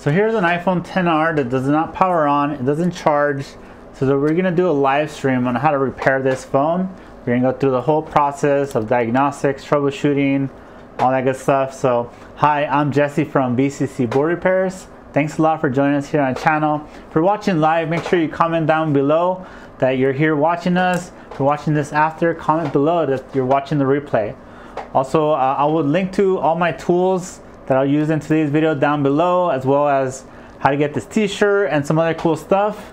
So here's an iPhone XR that does not power on, it doesn't charge. So we're gonna do a live stream on how to repair this phone. We're gonna go through the whole process of diagnostics, troubleshooting, all that good stuff. So hi, I'm Jesse from BCC Board Repairs. Thanks a lot for joining us here on the channel. If you're watching live, make sure you comment down below that you're here watching us. If you're watching this after, comment below that you're watching the replay. Also, I will link to all my tools that I'll use in today's video down below, as well as how to get this t-shirt and some other cool stuff.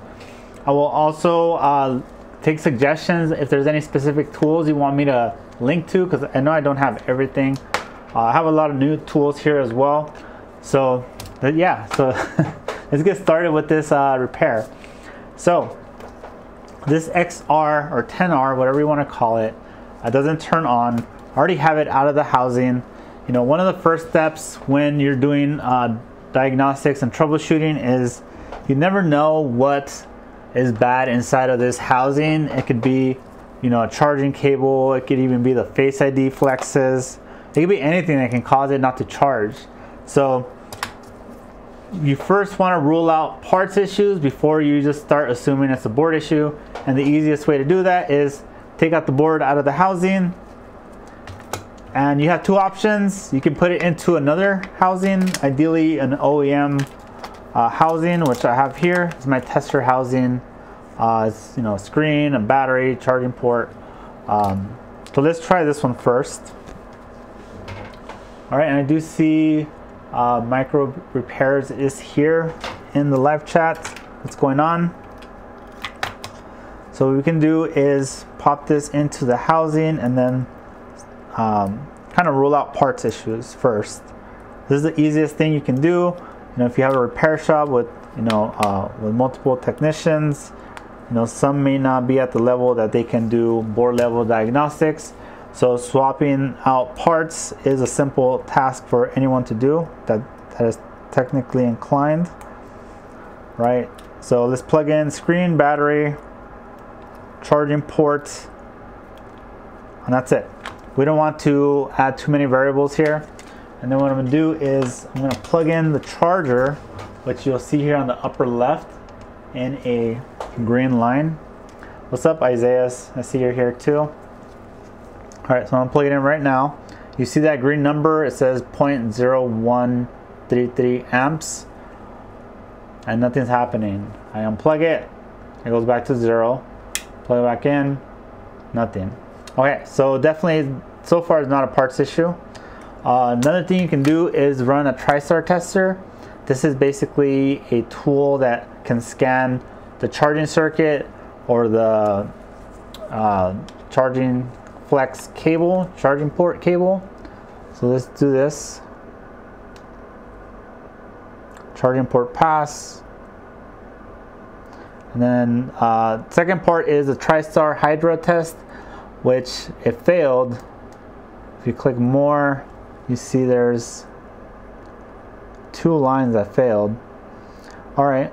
I will also take suggestions if there's any specific tools you want me to link to, because I know I don't have everything. I have a lot of new tools here as well. So yeah, so let's get started with this repair. So this XR or XR, whatever you want to call it, doesn't turn on. I already have it out of the housing. You know, one of the first steps when you're doing diagnostics and troubleshooting is you never know what is bad inside of this housing. It could be, you know, a charging cable. It could even be the Face ID flexes. It could be anything that can cause it not to charge. So you first want to rule out parts issues before you just start assuming it's a board issue. And the easiest way to do that is take out the board out of the housing. And you have two options. You can put it into another housing, ideally an OEM housing, which I have here. It's my tester housing. It's, you know, screen, a battery, charging port. So let's try this one first. All right, and I do see Micro Repairs is here in the live chat. What's going on? So what we can do is pop this into the housing and then kind of rule out parts issues first. This is the easiest thing you can do. You know, if you have a repair shop with, you know, with multiple technicians, you know, some may not be at the level that they can do board level diagnostics. So swapping out parts is a simple task for anyone to do that is technically inclined, right? So let's plug in screen, battery, charging port, and that's it. We don't want to add too many variables here. And then what I'm gonna do is I'm gonna plug in the charger, which you'll see here on the upper left in a green line. What's up, Isaiah? I see you're here too. All right, so I'm gonna plug it in right now. You see that green number, it says 0.0133 amps, and nothing's happening. I unplug it, it goes back to zero. Plug it back in, nothing. Okay, so definitely, so far it's not a parts issue. Another thing you can do is run a TriStar tester. This is basically a tool that can scan the charging circuit or the charging flex cable, charging port cable. So let's do this. Charging port pass. And then second part is the TriStar Hydra test, which it failed. If you click more, you see there's two lines that failed. All right,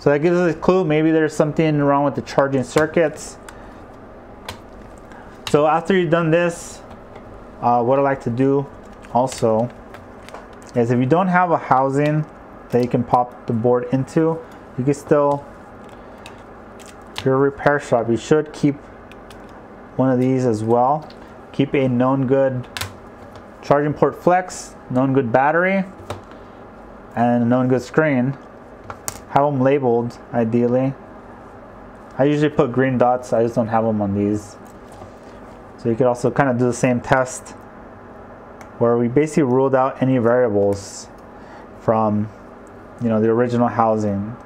so that gives us a clue. Maybe there's something wrong with the charging circuits. So after you've done this, what I like to do also is if you don't have a housing that you can pop the board into, you can still, if you're a repair shop, you should keep one of these as well. Keep a known good charging port flex, known good battery, and a known good screen. Have them labeled ideally. I usually put green dots, I just don't have them on these. So you could also kind of do the same test where we basically ruled out any variables from, you know, the original housing.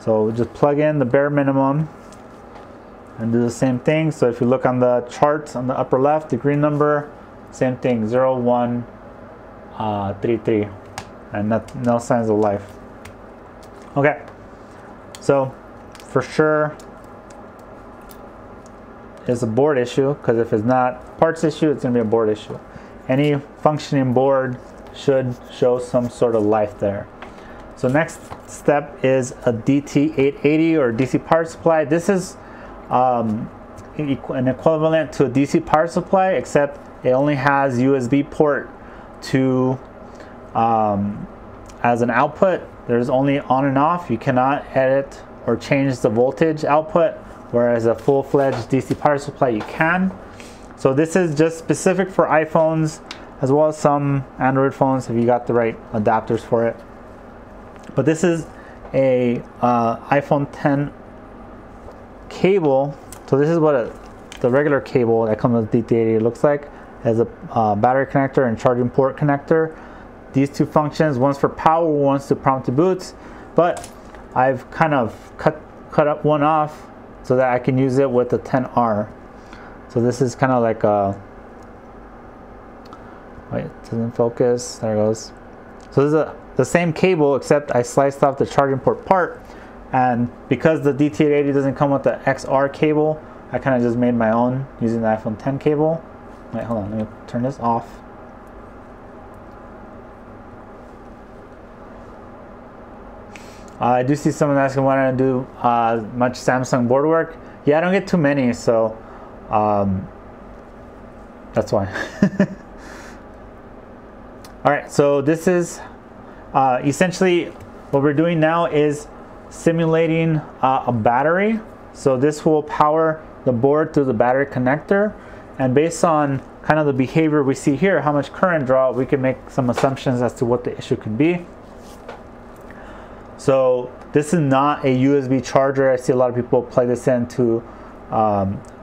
So we'll just plug in the bare minimum and do the same thing. So if you look on the charts on the upper left, the green number, same thing, 0133, and no signs of life. Okay, so for sure it's a board issue, because if it's not parts issue, it's gonna be a board issue. Any functioning board should show some sort of life there. So next step is a DT880 or DC power supply. This is an equivalent to a DC power supply, except it only has USB port to as an output. There's only on and off. You cannot edit or change the voltage output, whereas a full-fledged DC power supply you can. So this is just specific for iPhones, as well as some Android phones if you got the right adapters for it. But this is a iPhone 10 cable. So this is what the regular cable that comes with DT880 looks like. As a battery connector and charging port connector. These two functions, one's for power, one's to prompt to boots, but I've kind of cut up one off so that I can use it with the 10R. So this is kind of like a, wait, it doesn't focus, there it goes. So this is the same cable, except I sliced off the charging port part, and because the DT880 doesn't come with the XR cable, I kind of just made my own using the iPhone 10 cable. Wait, hold on, let me turn this off. I do see someone asking why I don't do much Samsung board work. Yeah, I don't get too many, so that's why. All right, so this is essentially what we're doing now is simulating a battery. So this will power the board through the battery connector. And based on kind of the behavior we see here, how much current draw, we can make some assumptions as to what the issue could be. So this is not a USB charger. I see a lot of people plug this into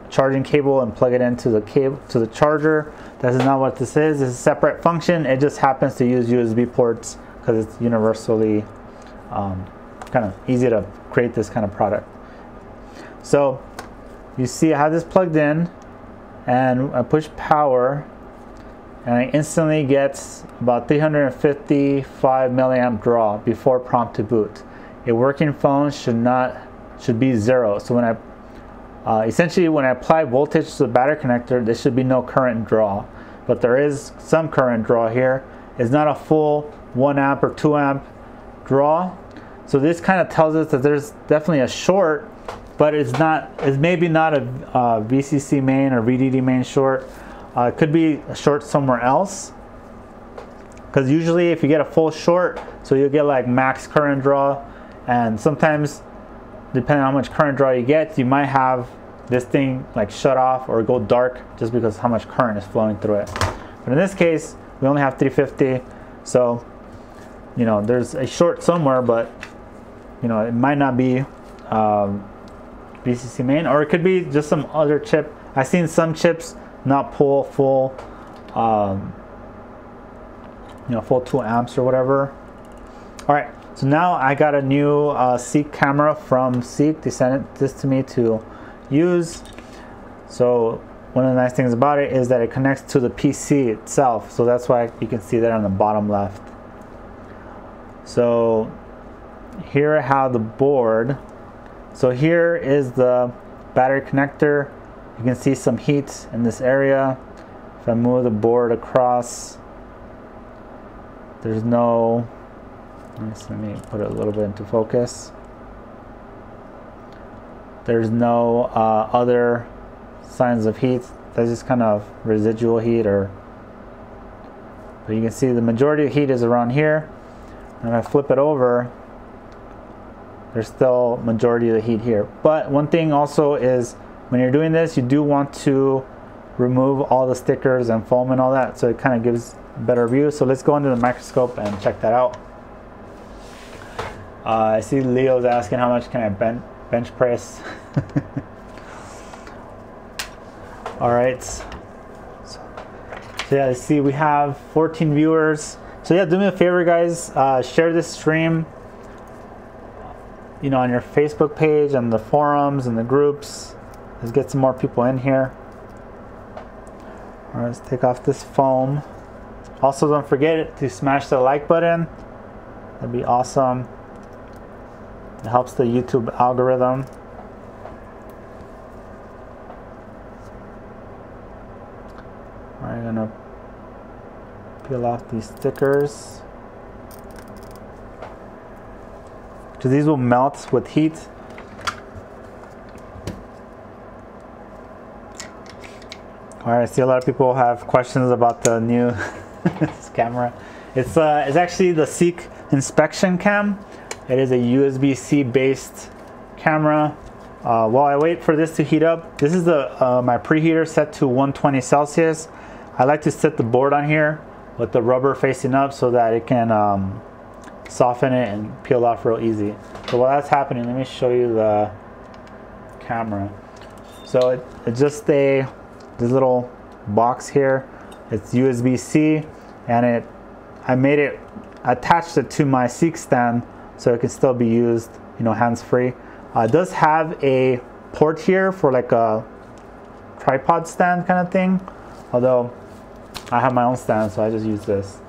charging cable and plug it into the cable to the charger. That is not what this is. It's a separate function. It just happens to use USB ports because it's universally kind of easy to create this kind of product. So you see I have this plugged in. And I push power and I instantly get about 355 milliamp draw before prompt to boot. A working phone should be zero. So when I essentially when I apply voltage to the battery connector, there should be no current draw, but there is some current draw here. It's not a full 1 amp or 2 amp draw. So this kind of tells us that there's definitely a short, but it's not. It's maybe not a VCC main or VDD main short. It could be a short somewhere else. Because usually, if you get a full short, so you'll get like max current draw, and sometimes, depending on how much current draw you get, you might have this thing like shut off or go dark just because of how much current is flowing through it. But in this case, we only have 350, so you know there's a short somewhere, but you know it might not be. VCC main, or it could be just some other chip. I've seen some chips not pull full, you know, full 2 amps or whatever. All right, so now I got a new Seek camera from Seek. They sent this to me to use. So one of the nice things about it is that it connects to the PC itself. So that's why you can see that on the bottom left. So here I have the board. So here is the battery connector. You can see some heat in this area. If I move the board across, there's no, let me put it a little bit into focus. There's no other signs of heat. That's just kind of residual heat, or, but you can see the majority of heat is around here. And if I flip it over, there's still majority of the heat here. But one thing also is when you're doing this, you do want to remove all the stickers and foam and all that, so it kind of gives a better view. So let's go under the microscope and check that out. I see Leo's asking how much can I bench press. All right. So yeah, see we have 14 viewers. So yeah, do me a favor, guys. Share this stream. You know, on your Facebook page and the forums and the groups. Let's get some more people in here. All right, let's take off this foam. Also, don't forget to smash the like button. That'd be awesome. It helps the YouTube algorithm. All right, I'm gonna peel off these stickers. So these will melt with heat. All right, I see a lot of people have questions about the new this camera. It's actually the Seek Inspection Cam. It is a USB-C based camera. While I wait for this to heat up, this is the my preheater set to 120 Celsius. I like to set the board on here with the rubber facing up so that it can soften it and peel off real easy. So while that's happening, let me show you the camera. So it's just this little box here. It's USB-C, and I attached it to my Seek Stand so it can still be used, you know, hands-free. It does have a port here for like a tripod stand kind of thing, although I have my own stand, so I just use this.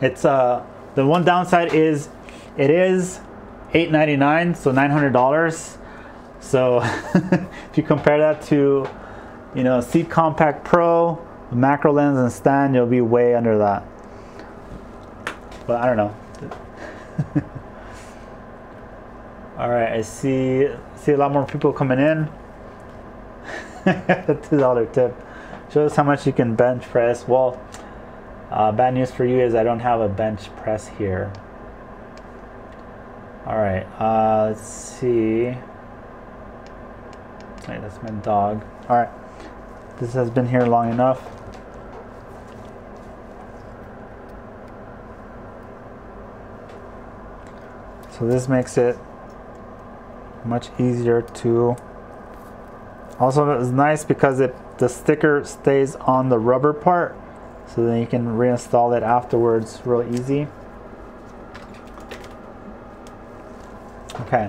The one downside is it is $899, so $900. So if you compare that to, you know, Seek Compact Pro, macro lens and stand, you'll be way under that. But I don't know. All right, I see a lot more people coming in. $2 tip. Show us how much you can bench press. Well, bad news for you is I don't have a bench press here. All right, let's see. Wait, that's my dog. All right, this has been here long enough. So this makes it much easier to. Also, it's nice because the sticker stays on the rubber part, so then you can reinstall it afterwards real easy. Okay,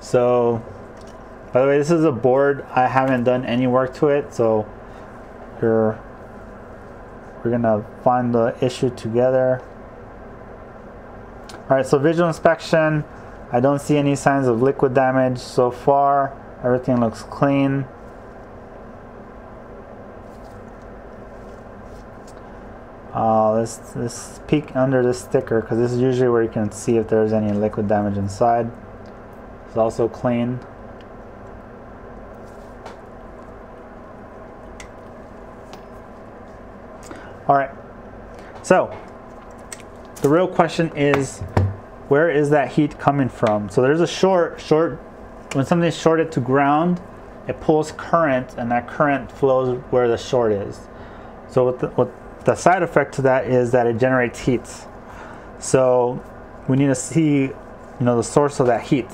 so by the way, this is a board. I haven't done any work to it, so we're gonna find the issue together. All right, so visual inspection, I don't see any signs of liquid damage so far. Everything looks clean. Let's peek under this sticker because this is usually where you can see if there's any liquid damage inside. It's also clean. All right, so the real question is, where is that heat coming from? So there's a short. When something is shorted to ground, it pulls current, and that current flows where the short is. So the side effect to that is that it generates heat. So we need to see, you know, the source of that heat.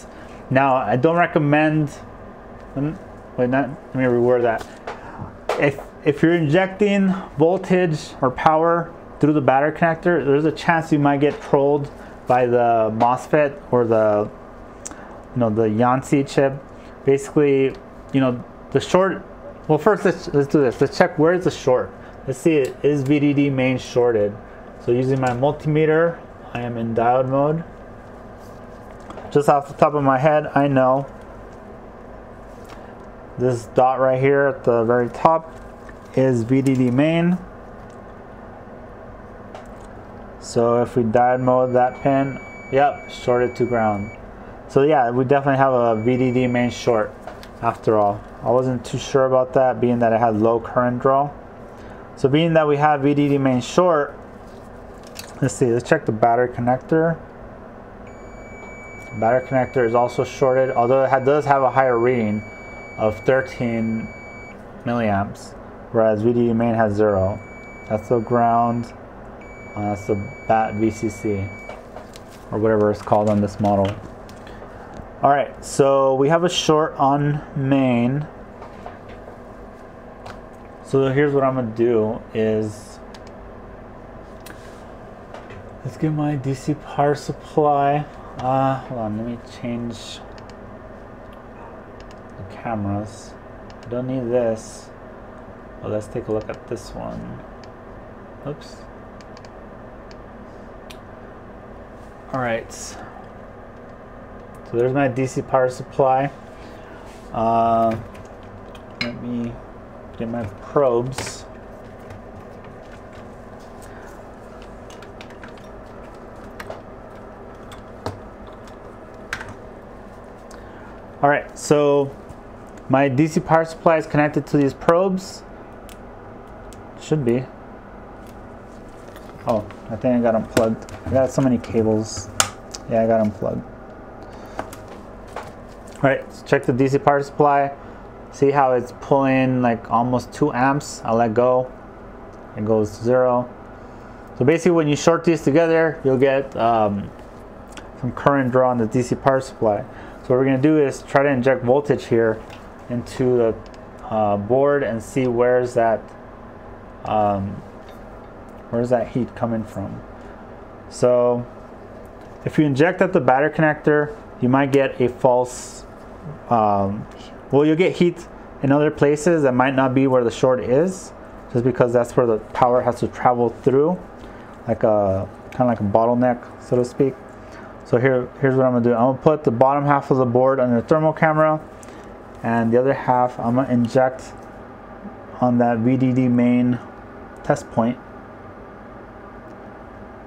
Now, I don't recommend. Let me reword that. If you're injecting voltage or power through the battery connector, there's a chance you might get trolled by the MOSFET or the, you know, the Yonsei chip. Basically, you know, the short. Well, first let's do this. Let's check where is the short. Let's see, it is VDD main shorted? So using my multimeter, I am in diode mode. Just off the top of my head, I know this dot right here at the very top is VDD main. So if we diode mode that pin, yep, shorted to ground. So yeah, we definitely have a VDD main short after all. I wasn't too sure about that, being that it had low current draw. So being that we have VDD main short, let's see, let's check the battery connector. The battery connector is also shorted, although it does have a higher reading of 13 milliamps, whereas VDD main has 0. That's the ground, that's the VCC, or whatever it's called on this model. All right, so we have a short on main. So here's what I'm gonna do is, let's get my DC power supply. Hold on, let me change the cameras. I don't need this. Well, let's take a look at this one. Oops. All right. So there's my DC power supply. Let me get my probes. All right, so my DC power supply is connected to these probes. Should be. Oh, I think I got unplugged. I got so many cables. Yeah, I got unplugged. All right, let's check the DC power supply. See how it's pulling like almost 2 amps. I let go, it goes to 0. So basically when you short these together, you'll get some current draw on the DC power supply. So what we're gonna do is try to inject voltage here into the board and see where's that heat coming from. So if you inject at the battery connector, you might get a false, well, you'll get heat in other places that might not be where the short is, just because that's where the power has to travel through, like a kind of like a bottleneck, so to speak. So here's what I'm gonna do. I'm gonna put the bottom half of the board under the thermal camera, and the other half I'm gonna inject on that VDD main test point.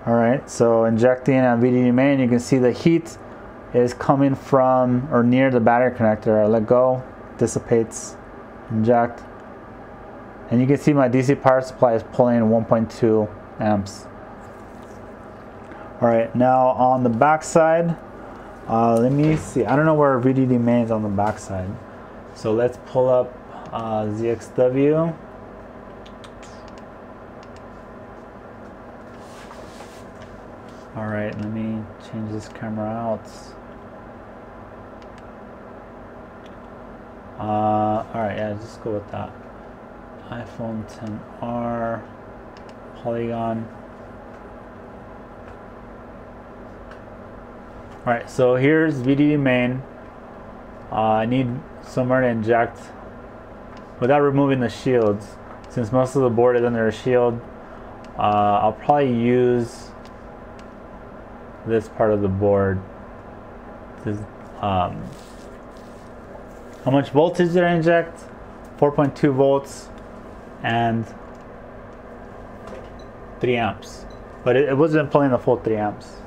All right, so injecting at VDD main, you can see the heat is coming from or near the battery connector. I let go, dissipates, inject, and you can see my DC power supply is pulling 1.2 amps. All right, now on the back side, let me see. I don't know where VDD main is on the back side. So let's pull up ZXW. All right, let me change this camera out. All right, yeah, just go with that. iPhone XR, polygon. All right, so here's VDD main. I need somewhere to inject without removing the shields. Since most of the board is under a shield, I'll probably use this part of the board. This, how much voltage did I inject? 4.2 volts and 3 amps. But it wasn't pulling the full 3 amps.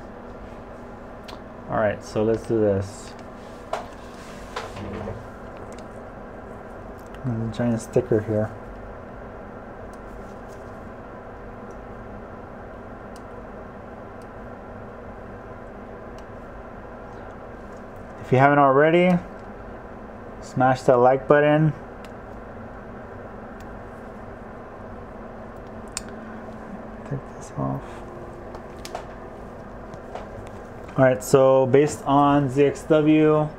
All right, so let's do this. There's a giant sticker here. If you haven't already, smash that like button. Take this off. All right, so based on ZXW, 1,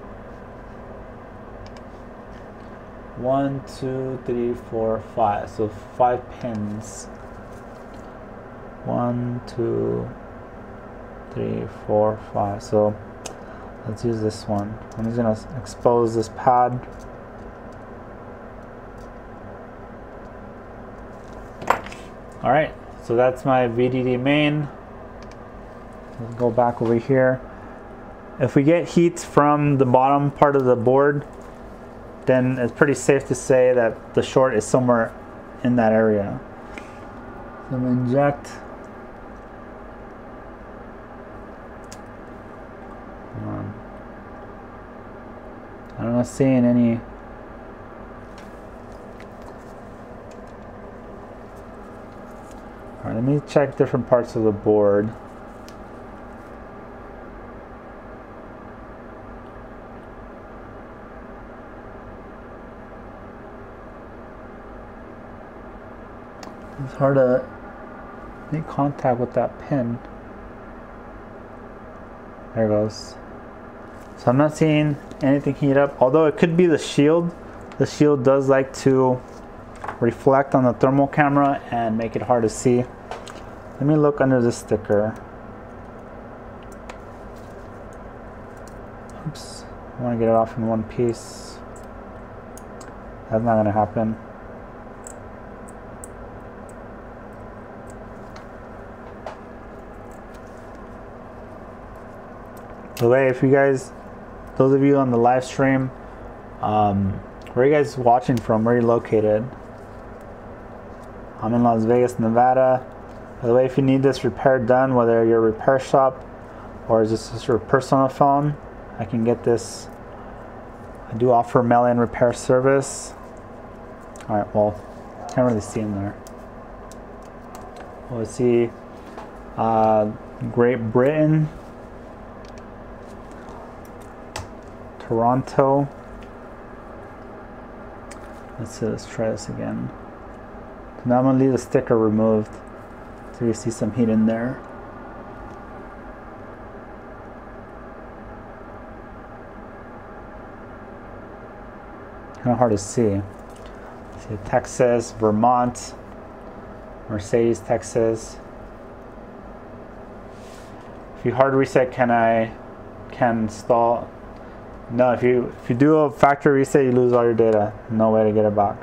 2, 3, 4, 5. So 5 pins. 1, 2, 3, 4, 5. So let's use this one. I'm just going to expose this pad. All right, so that's my VDD main. Let's go back over here. If we get heat from the bottom part of the board, then it's pretty safe to say that the short is somewhere in that area. So I'm going to inject. I'm not seeing any. All right, let me check different parts of the board. It's hard to make contact with that pin. There it goes. So I'm not seeing anything heat up, although it could be the shield. The shield does like to reflect on the thermal camera and make it hard to see. Let me look under the sticker. Oops, I want to get it off in one piece. That's not going to happen. By the way, if you guys, those of you on the live stream, where are you guys watching from? Where are you located? I'm in Las Vegas, Nevada. By the way, if you need this repair done, whether you're a repair shop or just your personal phone, I can get this. I do offer mail-in repair service. All right, well, can't really see in there. Well, let's see. Great Britain, Toronto. Let's try this again. So now I'm gonna leave the sticker removed so you see some heat in there. Kind of hard to see. See Texas, Vermont, Mercedes, Texas. If you hard reset, can I install? No, if you do a factory reset, you lose all your data. No way to get it back.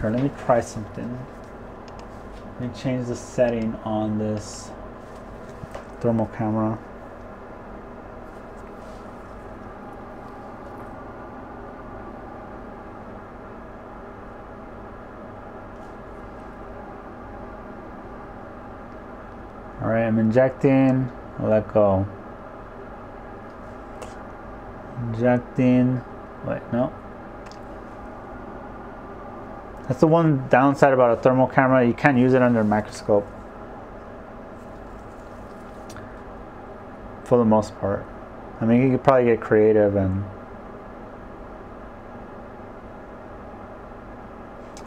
Here, let me try something. Let me change the setting on this thermal camera. All right, I'm injecting, let go. Injecting, wait, no. That's the one downside about a thermal camera. You can't use it under a microscope. For the most part. I mean, you could probably get creative and...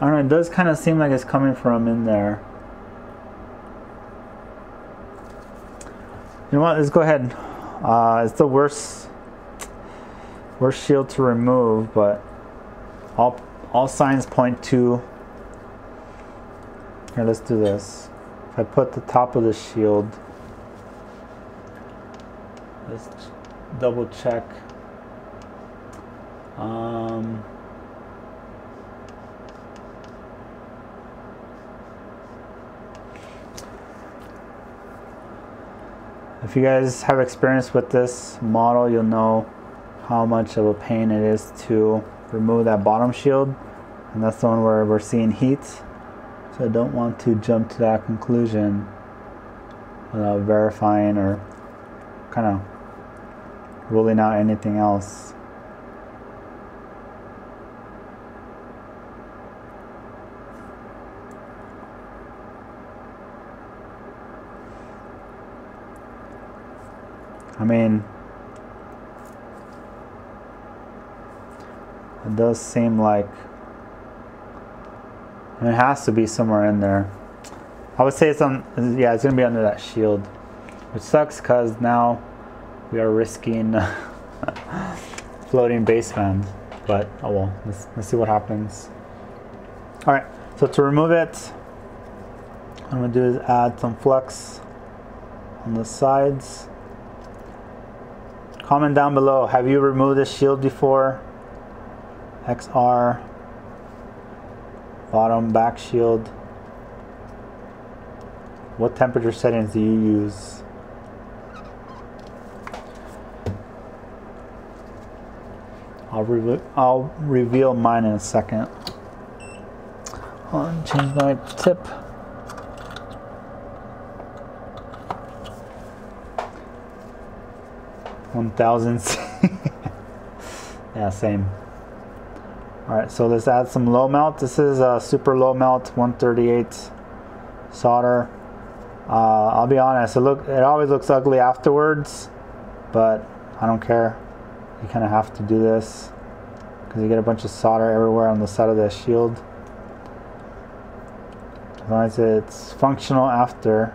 I don't know, it does kind of seem like it's coming from in there. You know what, let's go ahead. It's the worst shield to remove, but all signs point to... Here, let's do this. If I put the top of the shield, let's double check. If you guys have experience with this model, you'll know how much of a pain it is to remove that bottom shield, and that's the one where we're seeing heat. So I don't want to jump to that conclusion without verifying or kind of ruling out anything else. I mean, it does seem like, I mean, it has to be somewhere in there. I would say it's on, yeah, it's gonna be under that shield, which sucks because now we are risking floating baseband. But oh well, let's see what happens. All right, so to remove it, what I'm gonna do is add some flux on the sides. Comment down below, have you removed this shield before? XR, bottom back shield. What temperature settings do you use? I'll reveal mine in a second. I'll change my tip. Yeah, same. All right, so let's add some low melt. This is a super low melt 138 solder. I'll be honest, it always looks ugly afterwards, but I don't care. You kind of have to do this because you get a bunch of solder everywhere on the side of the shield. As long as it's functional after.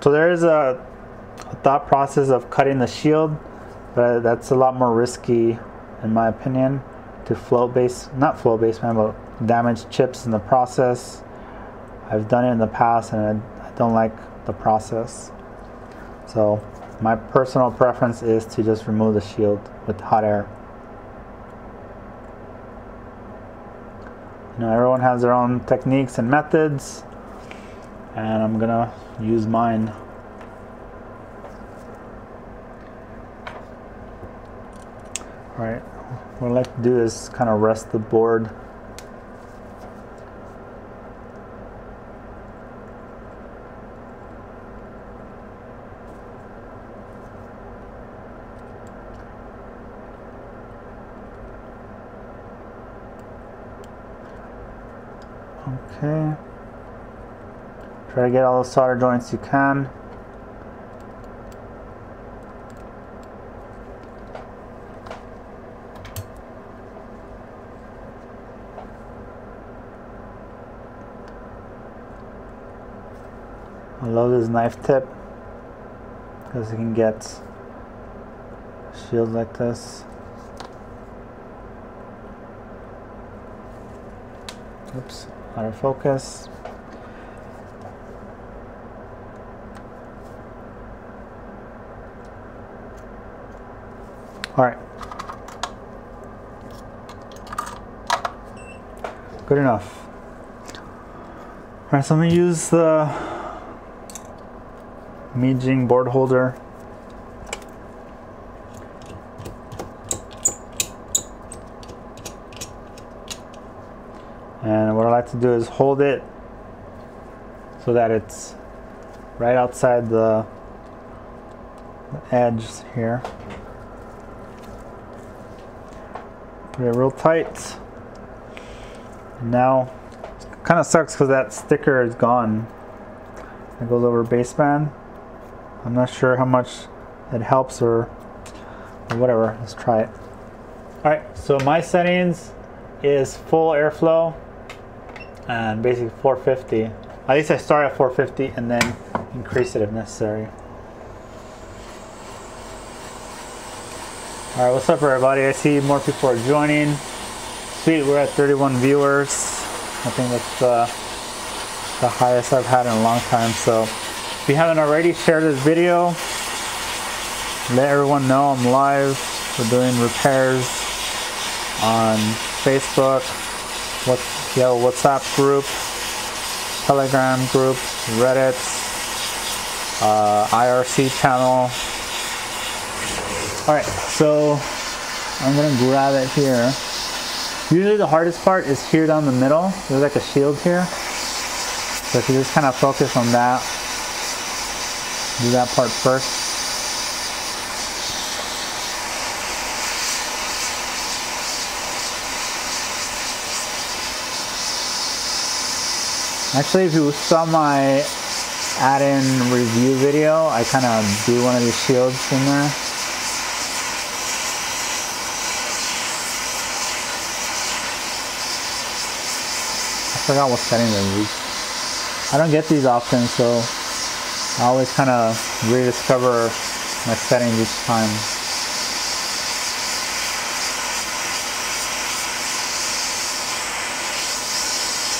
So there is a thought process of cutting the shield, but that's a lot more risky, in my opinion, to not float baseband, but damage chips in the process. I've done it in the past, and I don't like the process. So my personal preference is to just remove the shield with hot air. You know, everyone has their own techniques and methods, and I'm gonna use mine. Alright, what I'd like to do is kind of rest the board. Okay. Try to get all the solder joints you can. I love this knife tip because you can get a shield like this. Oops, out of focus. All right, good enough. All right, so I'm gonna use the Meijing board holder. And what I like to do is hold it so that it's right outside the edge here. Put it real tight. And now, it kind of sucks because that sticker is gone. It goes over baseband. I'm not sure how much it helps or whatever. Let's try it. All right, so my settings is full airflow and basically 450. At least I start at 450 and then increase it if necessary. All right, what's up everybody? I see more people are joining. Sweet, we're at 31 viewers. I think that's the highest I've had in a long time, so. If you haven't already, share this video. Let everyone know I'm live. We're doing repairs on Facebook, WhatsApp group, Telegram group, Reddit, IRC channel. All right, so I'm gonna grab it here. Usually the hardest part is here down the middle. There's like a shield here. So if you just kind of focus on that, do that part first. Actually, if you saw my add-in review video, I kind of do one of these shields in there. I forgot what setting they use. I don't get these often, so I always kind of rediscover my settings each time.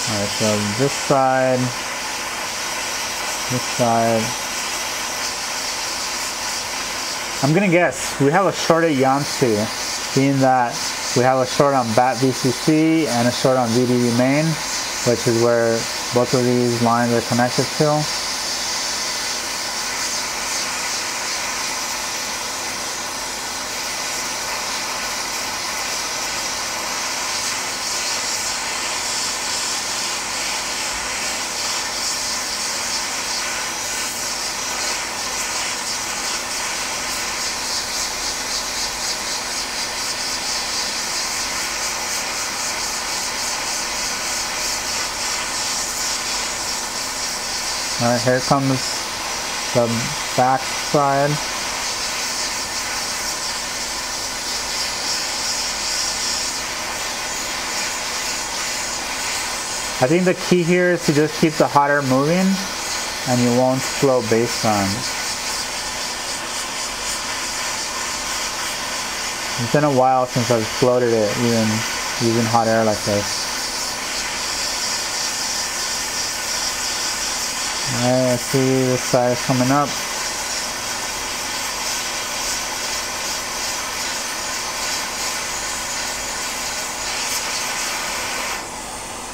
All right, so this side. I'm gonna guess we have a short at Yonsei, being that we have a short on BAT VCC and a short on VDD main, which is where both of these lines are connected to. Alright, here comes the back side. I think the key here is to just keep the hot air moving and you won't slow baseband. It's been a while since I've floated it even using hot air like this. I see this side is coming up.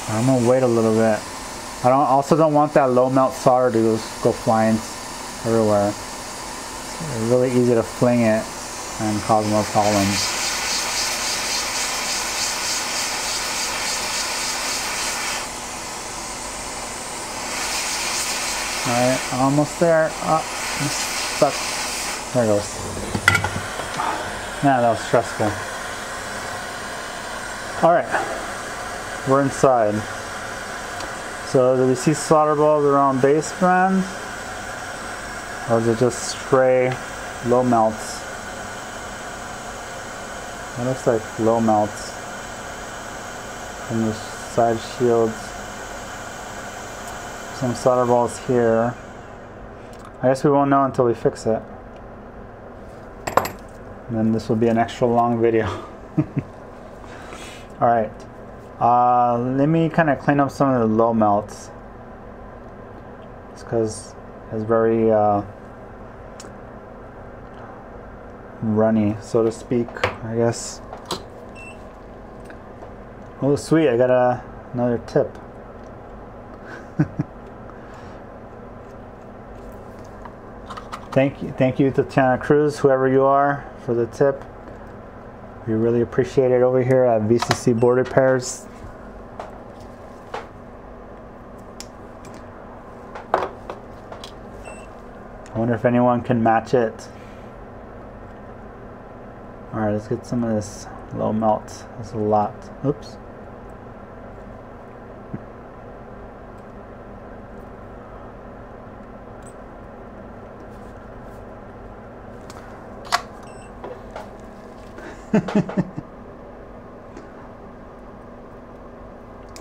I'm gonna wait a little bit. I also don't want that low melt solder to go flying everywhere. It's really easy to fling it and cause more problems. Alright, almost there. Stuck. There it goes. Man, that was stressful. Alright, we're inside. So do we see solder balls around baseband? Or is it just stray low melts? It looks like low melts from the side shields. Some solder balls here. I guess we won't know until we fix it. And then this will be an extra long video. Alright, let me kind of clean up some of the low melts. It's because it's very runny, so to speak, I guess. Oh sweet, I got another tip. Thank you Tatiana Cruz, whoever you are, for the tip. We really appreciate it over here at VCC Board Repairs. I wonder if anyone can match it. Alright, let's get some of this low melt. That's a lot. Oops.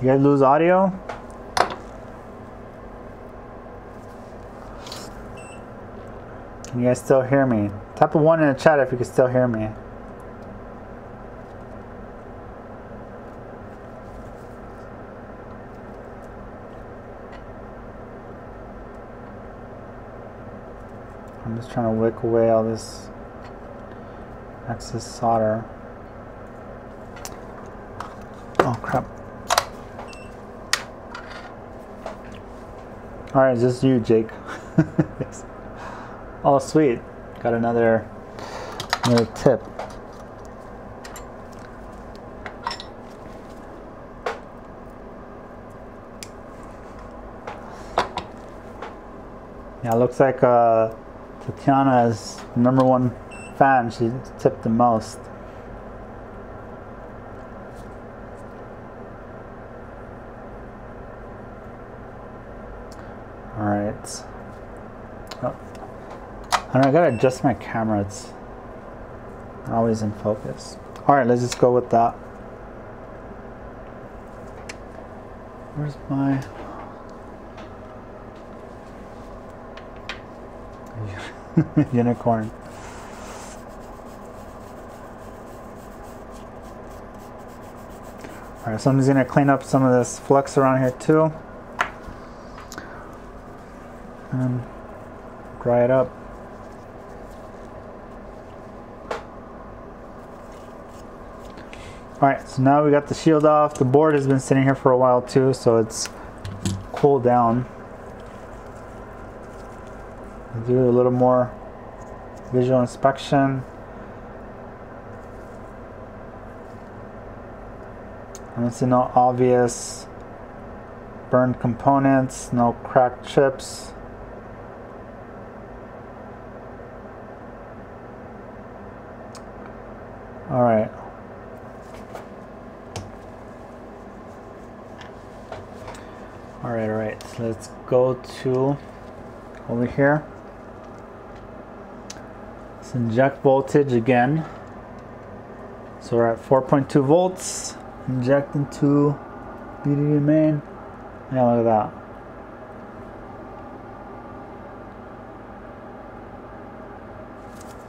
You guys lose audio? Can you guys still hear me? Type a 1 in the chat if you can still hear me. I'm just trying to wick away all this excess solder. Oh crap. Alright, it's just you, Jake. Oh sweet. Got another tip. Yeah, it looks like Tatiana is number one fan. She tipped the most. All right. Oh. I don't know, I gotta adjust my camera. It's not always in focus. All right, let's just go with that. Where's my? Unicorn. Alright, so I'm just going to clean up some of this flux around here too. And dry it up. Alright, so now we got the shield off. The board has been sitting here for a while too, so it's cooled down. Do a little more visual inspection. I don't see no obvious burned components, no cracked chips. All right. All right. So let's go to over here. Inject voltage again. So we're at 4.2 volts. Inject into VDD main. Yeah, look at that.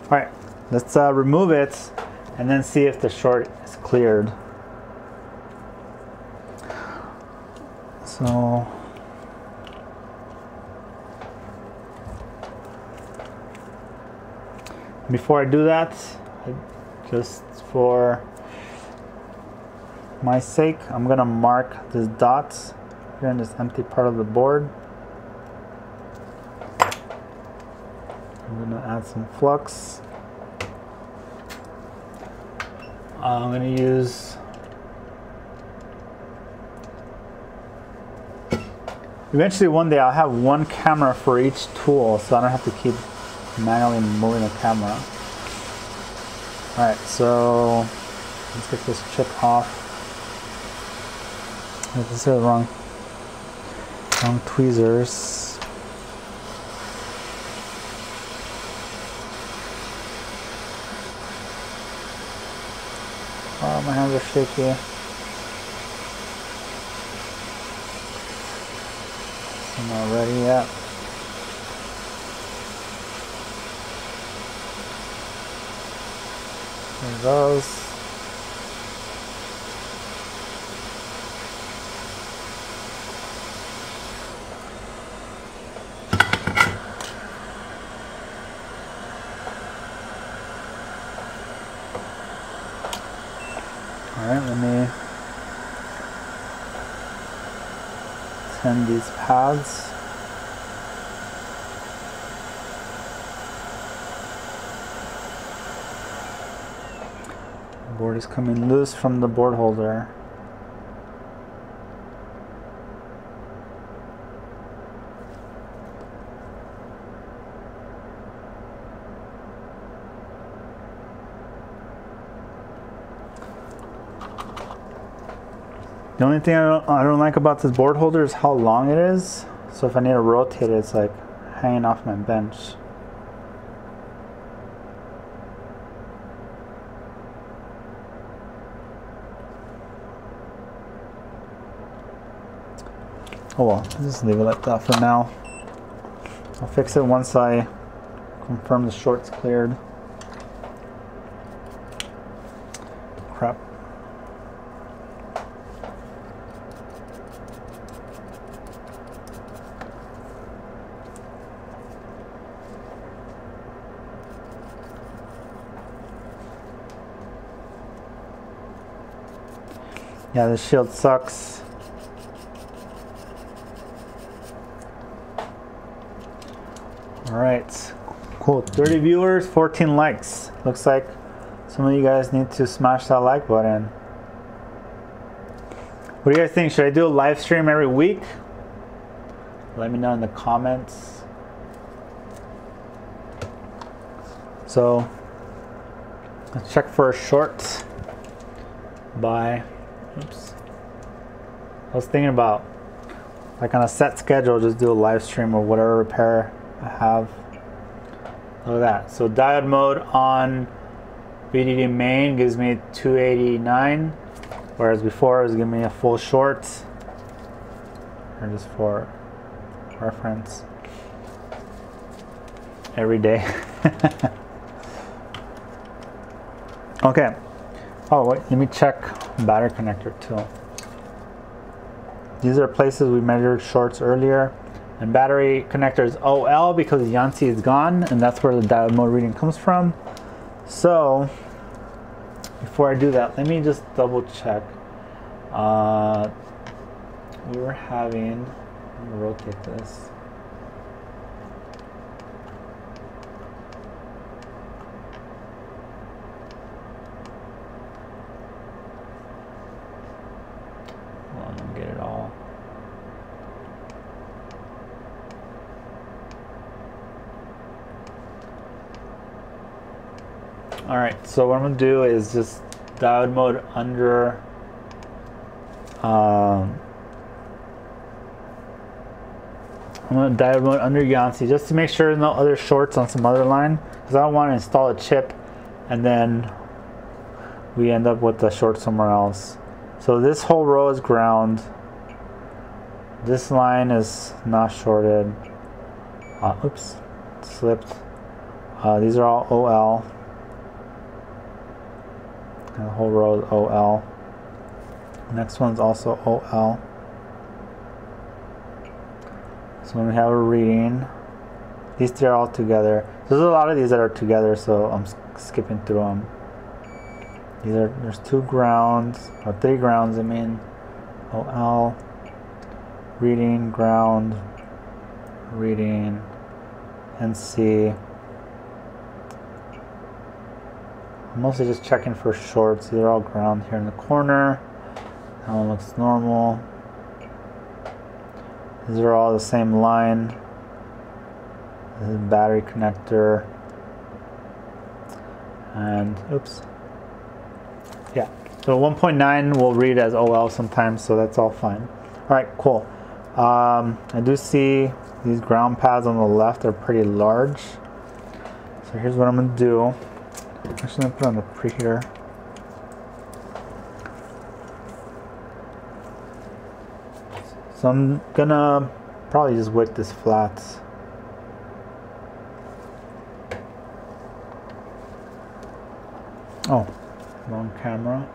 All right, let's remove it and then see if the short is cleared. So. Before I do that, just for my sake, I'm gonna mark these dots here in this empty part of the board. I'm gonna add some flux. I'm gonna use Eventually one day I'll have one camera for each tool, so I don't have to keep manually moving the camera. Alright, so let's get this chip off. These are the wrong tweezers. Oh, my hands are shaky. I'm not ready yet. There it goes. These pads. The board is coming loose from the board holder. The only thing I don't like about this board holder is how long it is. So if I need to rotate it, it's like hanging off my bench. Oh well, I'll just leave it like that for now. I'll fix it once I confirm the short's cleared. Crap. Yeah, the shield sucks. All right, cool. 30 viewers, 14 likes. Looks like some of you guys need to smash that like button. What do you guys think? Should I do a live stream every week? Let me know in the comments. So let's check for a short by. Oops. I was thinking about, like, on a set schedule, just do a live stream of whatever repair I have. Look at that. So diode mode on VDD main gives me 289, whereas before it was giving me a full short. Or just for reference, every day. Okay. Oh wait, let me check battery connector too. These are places we measured shorts earlier. And battery connector is OL because Yonsei is gone, and that's where the diode mode reading comes from. So before I do that, let me just double check. We were having, let me rotate this. So what I'm going to do is just diode mode under I'm going to diode mode under Yonsei just to make sure there's no other shorts on some other line, because I don't want to install a chip and then we end up with a short somewhere else. So this whole row is ground. This line is not shorted. Oops, slipped. These are all OL. And the whole row is OL. Next one's also OL. So when we have a reading, these three are all together. There's a lot of these that are together, so I'm skipping through them. These are, there's two grounds, or three grounds, I mean. OL, reading, ground, reading, NC. I'm mostly just checking for shorts. They're all ground here in the corner. That one looks normal. These are all the same line. This is battery connector. And oops. Yeah. So 1.9 will read as OL sometimes, so that's all fine. All right, cool. I do see these ground pads on the left are pretty large. So here's what I'm gonna do. I'm actually gonna put on the preheater. So I'm gonna probably just wick this flat. Oh, wrong camera.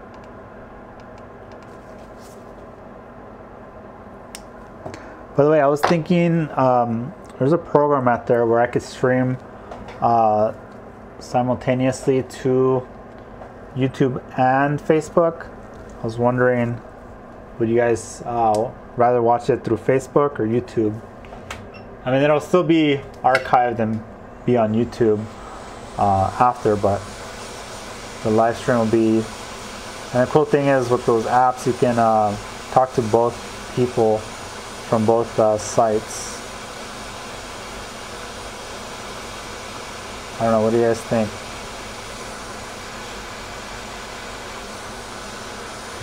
By the way, I was thinking there's a program out there where I could stream simultaneously to YouTube and Facebook. I was wondering, would you guys rather watch it through Facebook or YouTube? I mean, it'll still be archived and be on YouTube after, but the live stream will be. And the cool thing is with those apps, you can talk to both people from both sites. I don't know, what do you guys think?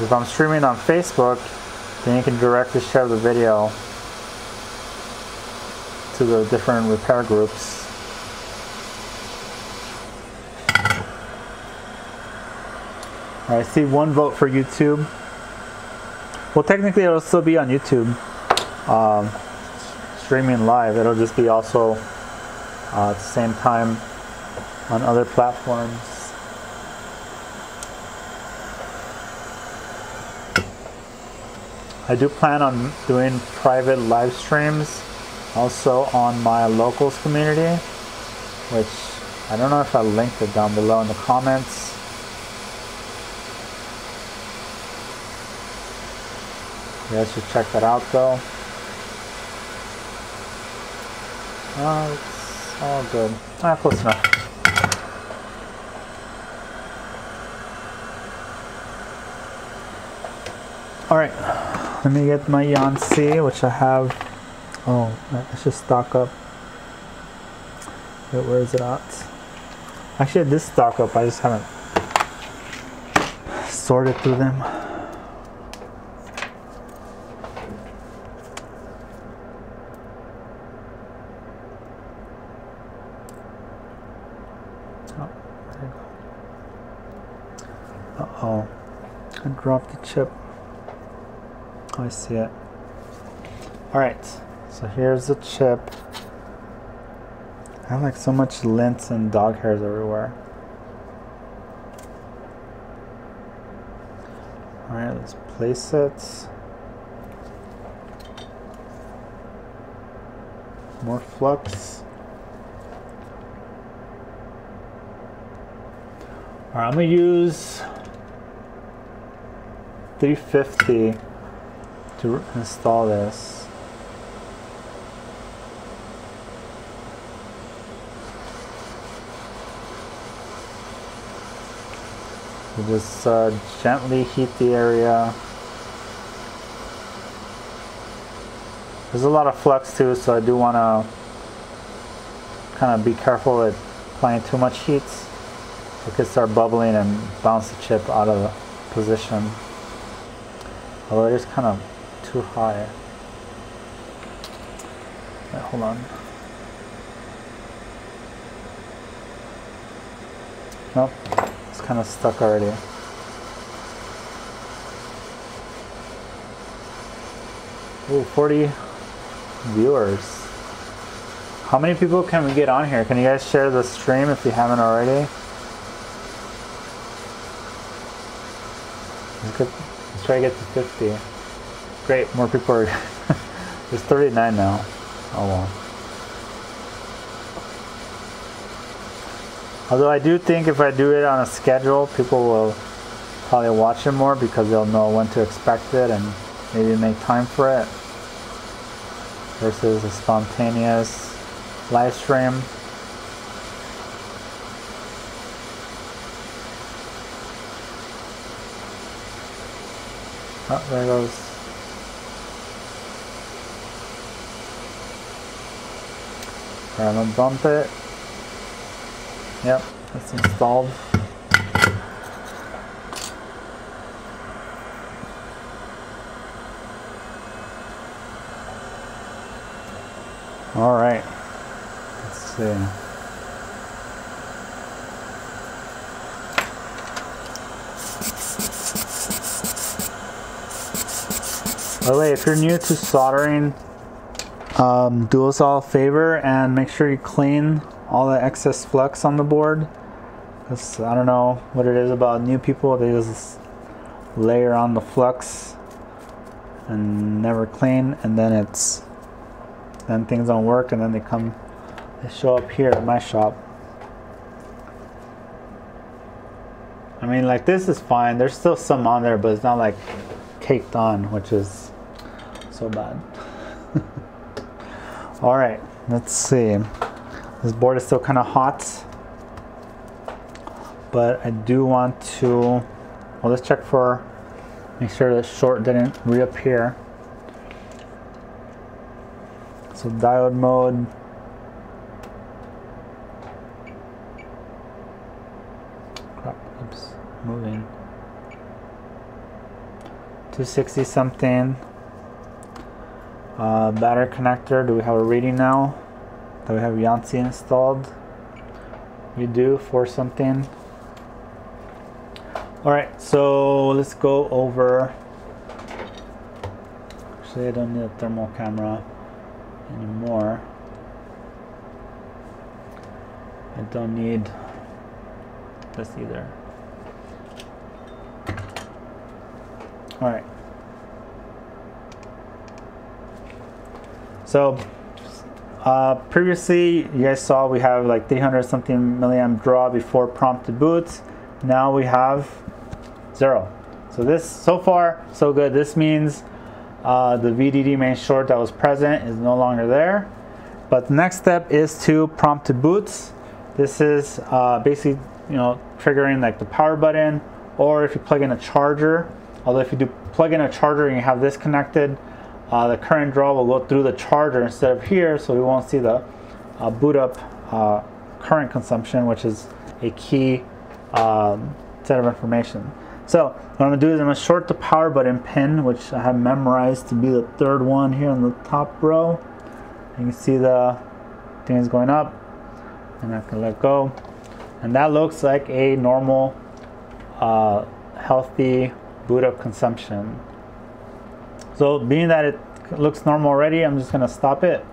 If I'm streaming on Facebook, then you can directly share the video to the different repair groups. All right, I see one vote for YouTube. Well, technically it'll still be on YouTube. Streaming live, it'll just be also at the same time on other platforms. I do plan on doing private live streams also on my locals community, which I don't know if I linked it down below in the comments. You guys should check that out though. It's all good. Close enough. All right, let me get my Yonsei, which I have. Oh, I should stock up. Wait, where is it at? Actually, I did stock up. I just haven't sorted through them. Drop the chip. Oh, I see it. All right, so here's the chip. I have like so much lint and dog hairs everywhere. All right, let's place it. More flux. All right, I'm gonna use 350 to install this. You just gently heat the area. There's a lot of flux too, so I do want to kind of be careful with applying too much heat. It could start bubbling and bounce the chip out of the position. Although it is kind of too high. Wait, hold on. Nope, it's kind of stuck already. Ooh, 40 viewers. How many people can we get on here? Can you guys share the stream if you haven't already? Try to get to 50. Great, more people are. There's 39 now. Oh well. Although I do think if I do it on a schedule, people will probably watch it more because they'll know when to expect it and maybe make time for it versus a spontaneous live stream. Oh, there it goes. I'm gonna dump it. Yep, it's installed. All right, let's see. By the way, if you're new to soldering, do us all a favor and make sure you clean all the excess flux on the board, because I don't know what it is about new people, they just layer on the flux and never clean, and then it's, then things don't work, and then they show up here at my shop. I mean, like, this is fine, there's still some on there, but it's not like caked on, which is so bad. All right, let's see. This board is still kind of hot, but I do want to, well, let's check for, make sure the short didn't reappear. So diode mode. Crap, oops, moving. 260 something. Battery connector, do we have a reading now? Do we have Yonsei installed? We do, for something. Alright, so let's go over. Actually, I don't need a thermal camera anymore. I don't need this either. Alright. So previously you guys saw we have like 300 something milliamp draw before prompt to boot. Now we have 0. So this, so far so good. This means the VDD main short that was present is no longer there. But the next step is to prompt to boot. This is basically, you know, triggering like the power button, or if you plug in a charger. Although if you do plug in a charger and you have this connected, the current draw will go through the charger instead of here, so we won't see the boot up current consumption, which is a key set of information. So what I'm going to do is I'm going to short the power button pin, which I have memorized to be the third one here on the top row. You can see the thing is going up, and I can let go. And that looks like a normal, healthy boot up consumption. So being that it looks normal already, I'm just going to stop it.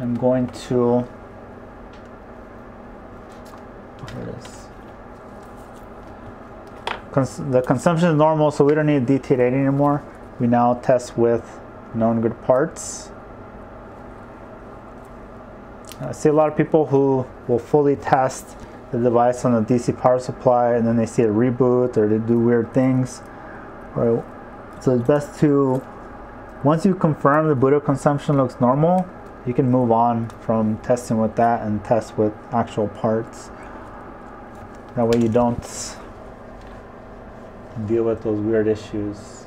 I'm going to, here it is. The consumption is normal, so we don't need DT880 anymore. We now test with known good parts. I see a lot of people who will fully test the device on the DC power supply, and then they see it reboot, or they do weird things. Or so it's best to, once you confirm the boot up consumption looks normal, you can move on from testing with that and test with actual parts. That way you don't deal with those weird issues.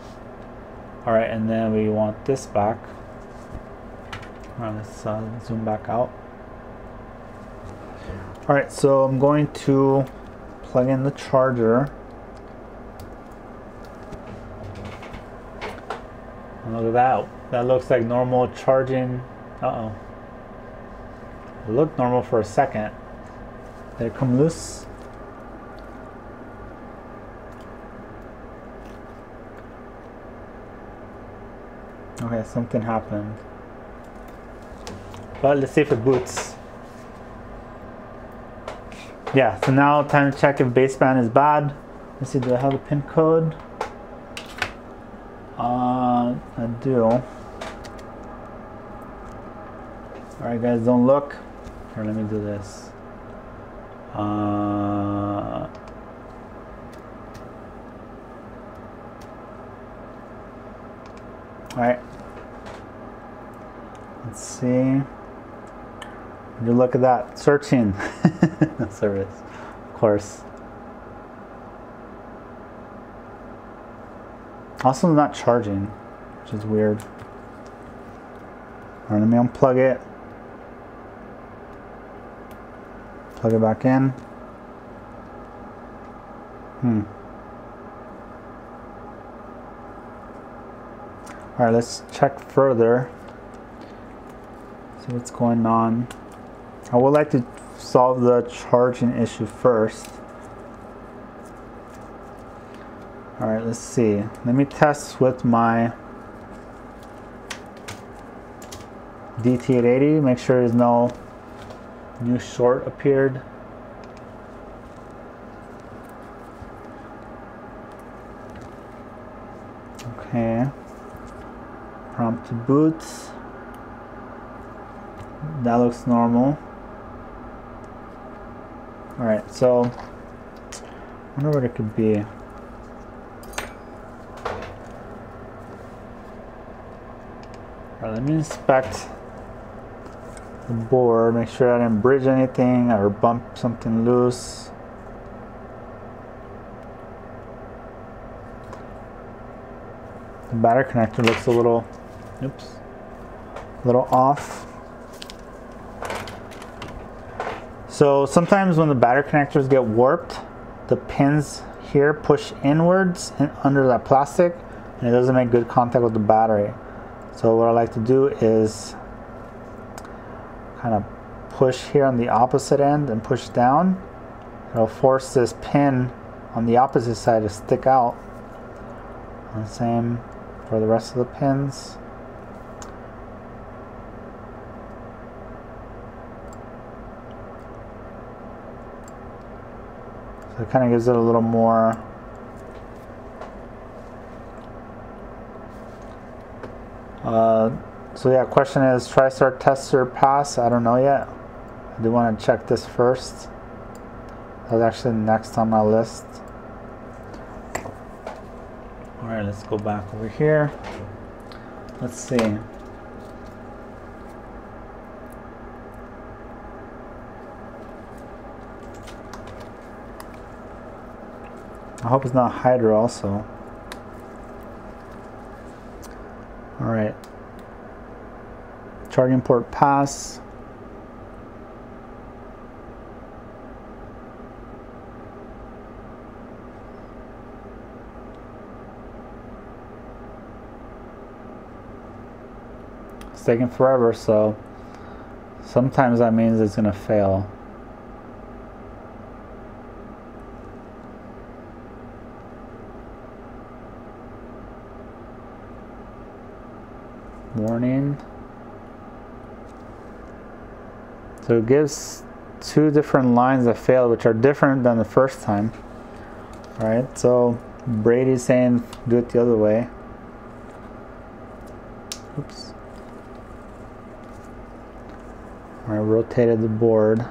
All right, and then we want this back. All right, let's zoom back out. All right, so I'm going to plug in the charger. Look at that. That looks like normal charging. Uh-oh. It looked normal for a second. Did it come loose? Okay, something happened. But let's see if it boots. Yeah, so now time to check if baseband is bad. Let's see, do I have a pin code? I do. Alright guys, don't look. Here, let me do this. Alright. Let's see. You look at that. Searching. Service. Of course. Also not charging, which is weird. All right, let me unplug it. Plug it back in. All right, let's check further. See what's going on. I would like to solve the charging issue first. All right, let's see. Let me test with my DT880, make sure there's no new short appeared. Okay, prompt to boot. That looks normal. All right, so I wonder what it could be. All right, let me inspect the board, make sure I didn't bridge anything or bump something loose. The battery connector looks a little, oops, a little off. So sometimes when the battery connectors get warped, the pins here push inwards and under that plastic, and it doesn't make good contact with the battery. So what I like to do is kind of push here on the opposite end and push down. It'll force this pin on the opposite side to stick out. And same for the rest of the pins. So it kind of gives it a little more so yeah, question is, TriStar tester pass? I don't know yet. I do want to check this first. That's actually next on my list. All right, let's go back over here. Let's see. I hope it's not Hydra also. All right. Charging port pass. It's taking forever, so sometimes that means it's gonna fail. Warning. So it gives two different lines that failed, which are different than the first time. All right, so Brady's saying do it the other way. Oops. All right, rotated the board.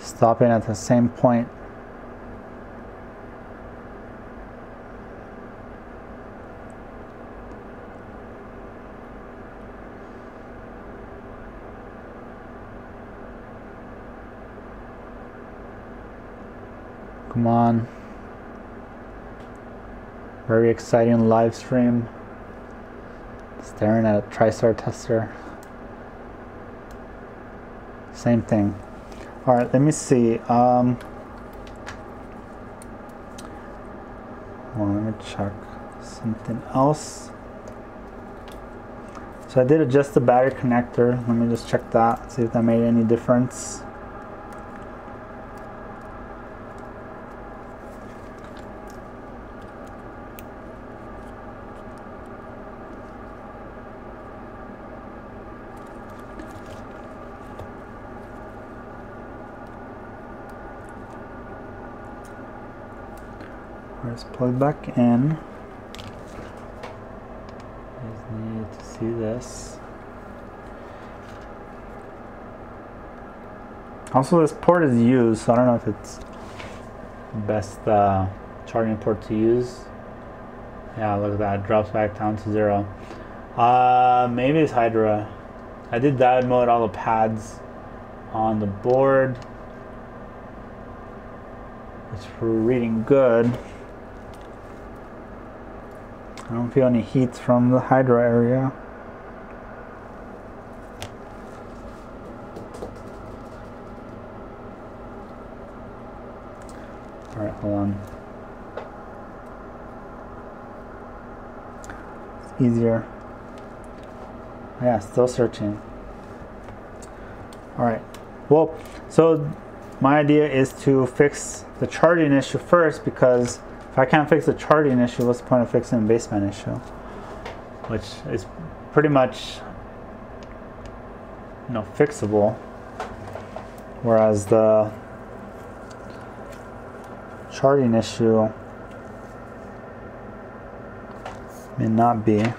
Stopping at the same point. Come on. Very exciting live stream. Staring at a TriStar tester. Same thing. All right, let me see. Well, let me check something else. So I did adjust the battery connector. Let me just check that, see if that made any difference. Let's plug back in. I just need to see this. Also, this port is used, so I don't know if it's the best charging port to use. Yeah, look at that. It drops back down to zero. Maybe it's Hydra. I did diode mode all the pads on the board. It's reading good. I don't feel any heat from the Hydra area. All right, hold on. It's easier. Yeah, still searching. All right. Well, so my idea is to fix the charging issue first, because if I can't fix the charging issue, what's the point of fixing the baseband issue? Which is pretty much, you know, fixable. Whereas the charging issue may not be. There's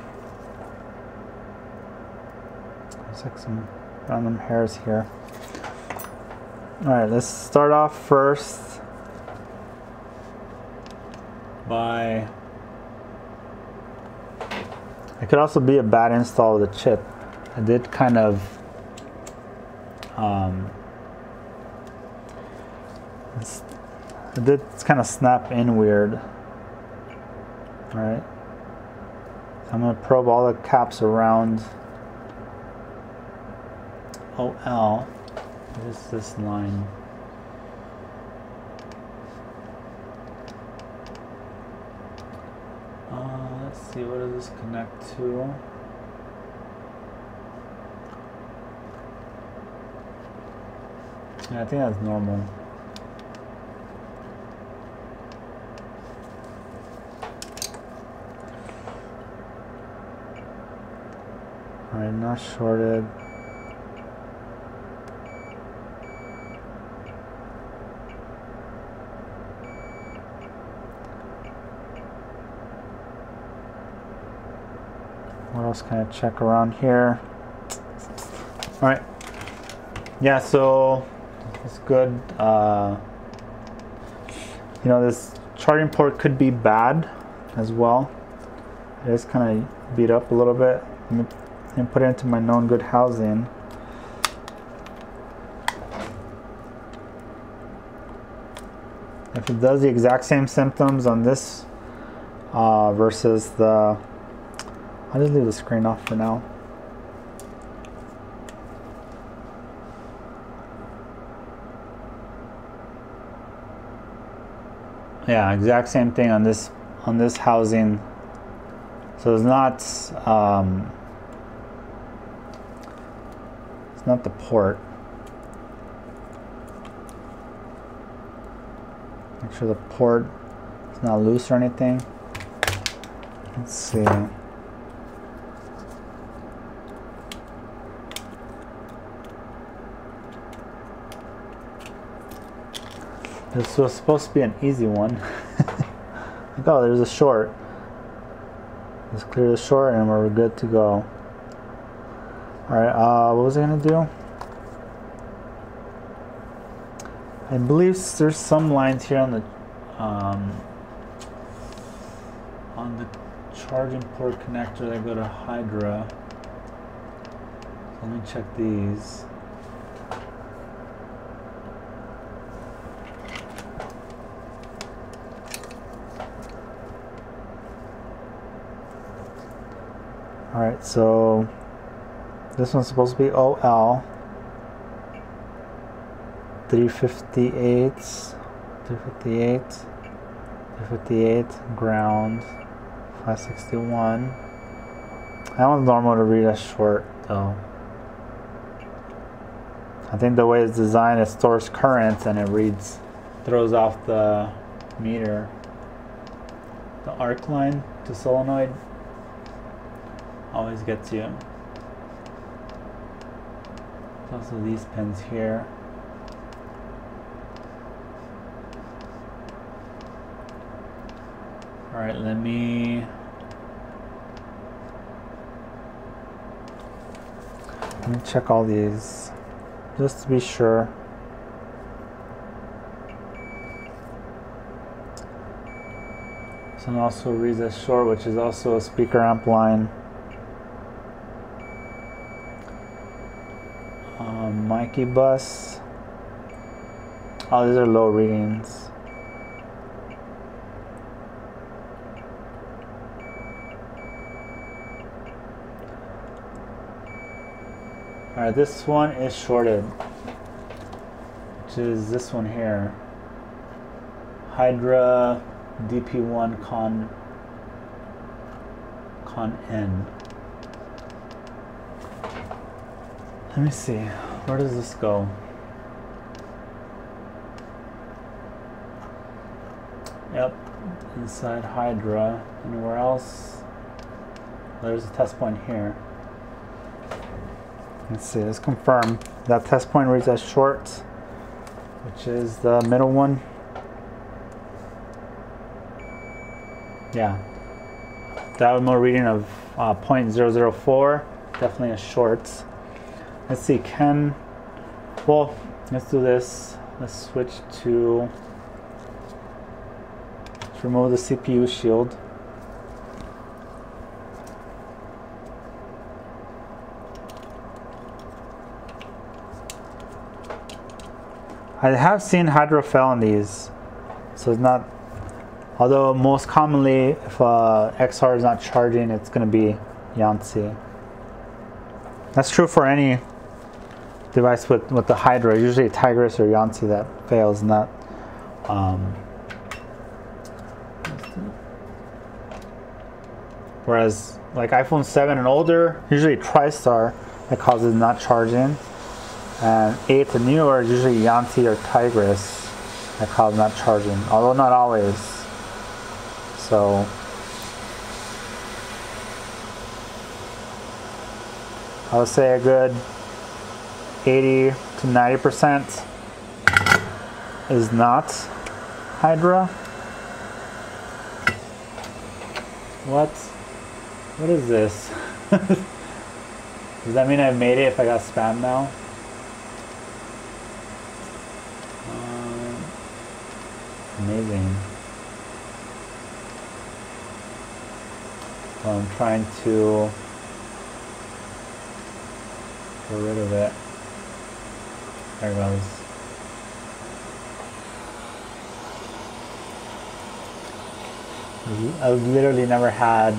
like some random hairs here. All right, let's start off first by, it could also be a bad install of the chip. I did kind of it did kind of snap in weird. All right, so I'm gonna probe all the caps around OL. What is this line? Let's see, what does this connect to? Yeah, I think that's normal. All right, not shorted. Kind of check around here. All right, yeah, so it's good. You know, this charging port could be bad as well. It is kind of beat up a little bit. Let me put it into my known good housing. If it does the exact same symptoms on this versus the, I'll just leave the screen off for now. Yeah, exact same thing on this housing. So it's not the port. Make sure the port is not loose or anything. Let's see. This was supposed to be an easy one. Like, oh, there's a short. Let's clear the short and we're good to go. Alright, what was I gonna do? I believe there's some lines here on the charging port connector that go to Hydra. Let me check these. Alright, so this one's supposed to be OL 358, ground 561. That one's normal to read as short though. I think the way it's designed, it stores currents and it reads, throws off the meter. The arc line to solenoid always gets you. Also these pins here. All right, let me check all these just to be sure. This one also reads as short, which is also a speaker amp line. Mikey bus. Oh, these are low readings. All right, this one is shorted, which is this one here. Hydra DP1 con N. Let me see, where does this go? Yep, inside Hydra. Anywhere else? There's a test point here. Let's see, let's confirm. That test point reads as short, which is the middle one. Yeah, Dynamo reading of 0.004, definitely a short. Let's see, well, let's do this. Let's switch to, let's remove the CPU shield. I have seen Hydra fail on these, so it's not, although most commonly if XR is not charging, it's going to be Yonsei. That's true for any device with the Hydra, usually Tigris or Yonsei that fails, not whereas like iPhone 7 and older, usually TriStar that causes not charging, and 8 and newer is usually Yonsei or Tigris that causes not charging, although not always. So I would say a good 80 to 90% is not Hydra. What is this? Does that mean I've made it if I got spam now? Amazing. Well, I'm trying to get rid of it. There it goes. I've literally never had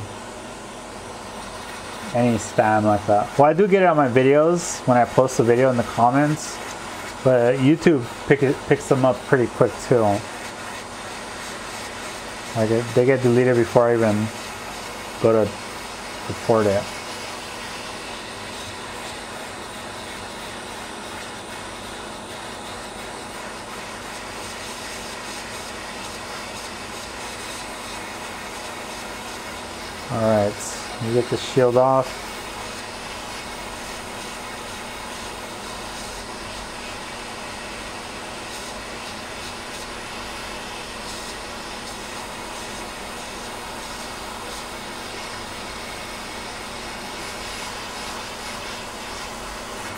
any spam like that. Well, I do get it on my videos when I post a video in the comments, but YouTube picks them up pretty quick too. Like they get deleted before I even go to report it. Alright, you get the shield off.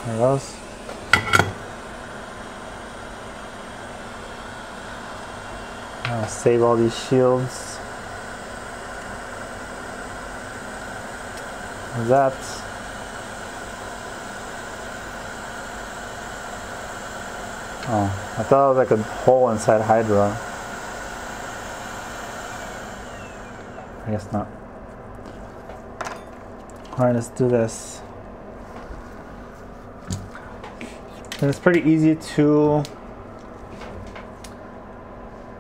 There it goes. I'll save all these shields. That oh, I thought it was like a hole inside Hydra. I guess not. Alright, let's do this. And it's pretty easy to,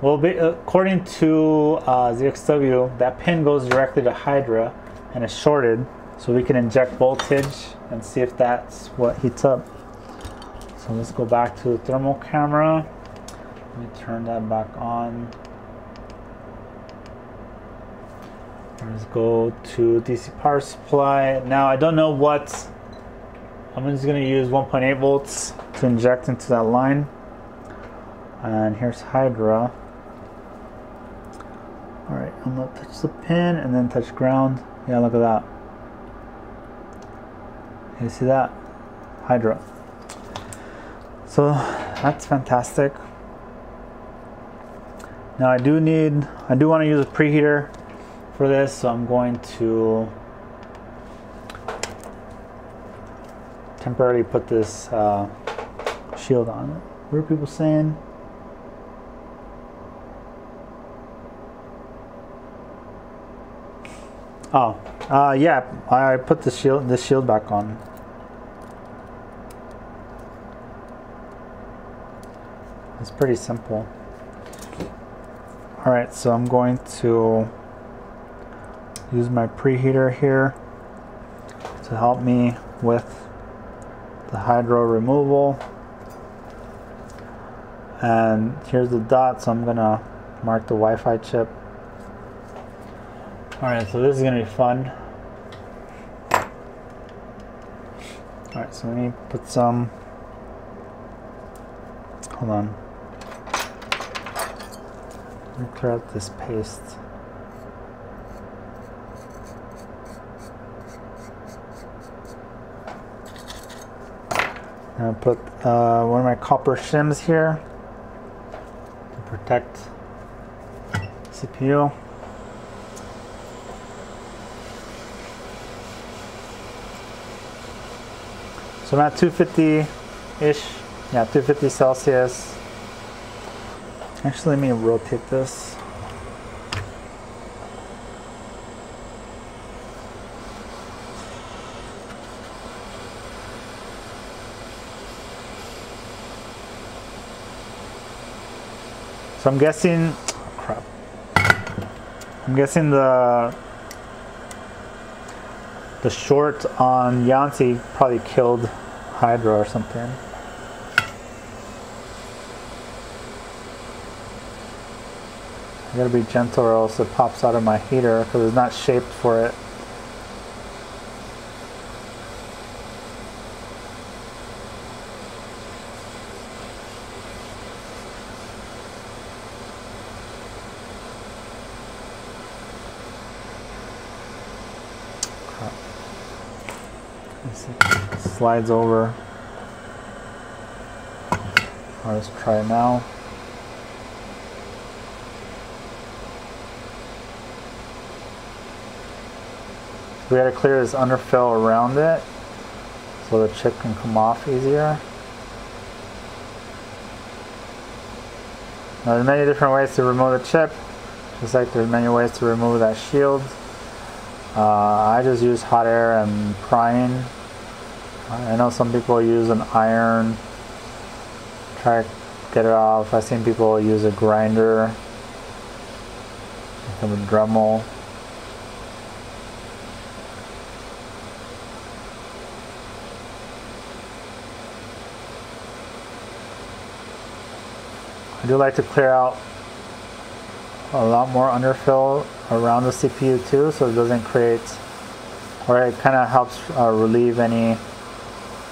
well, according to ZXW, that pin goes directly to Hydra and is shorted. So we can inject voltage and see if that's what heats up. So let's go back to the thermal camera. Let me turn that back on. Let's go to DC power supply. Now I don't know what, I'm just gonna use 1.8 volts to inject into that line. And here's Hydra. All right, I'm gonna touch the pin and then touch ground. Yeah, look at that. You see that? Hydra. So that's fantastic. Now I do want to use a preheater for this, so I'm going to temporarily put this shield on. What are people saying? Oh, yeah, I put the shield back on. It's pretty simple. Alright, so I'm going to use my preheater here to help me with the Hydra removal. And here's the dot, so I'm gonna mark the Wi-Fi chip. Alright, so this is gonna be fun. Alright, so let me put some, hold on, let me clear out this paste. I'm gonna put one of my copper shims here to protect CPU. So I'm at 250-ish, yeah, 250 Celsius. Actually, let me rotate this. So I'm guessing, oh crap. I'm guessing the short on Yonsei probably killed Hydra or something. I gotta be gentle or else it pops out of my heater because it's not shaped for it. Slides over. Let's try it now. We gotta clear this underfill around it so the chip can come off easier. Now, there's many different ways to remove the chip, just like there's many ways to remove that shield. I just use hot air and prying. I know some people use an iron, try to get it off. I've seen people use a grinder, like a Dremel. I do like to clear out a lot more underfill around the CPU too, so it doesn't create, or it kind of helps relieve any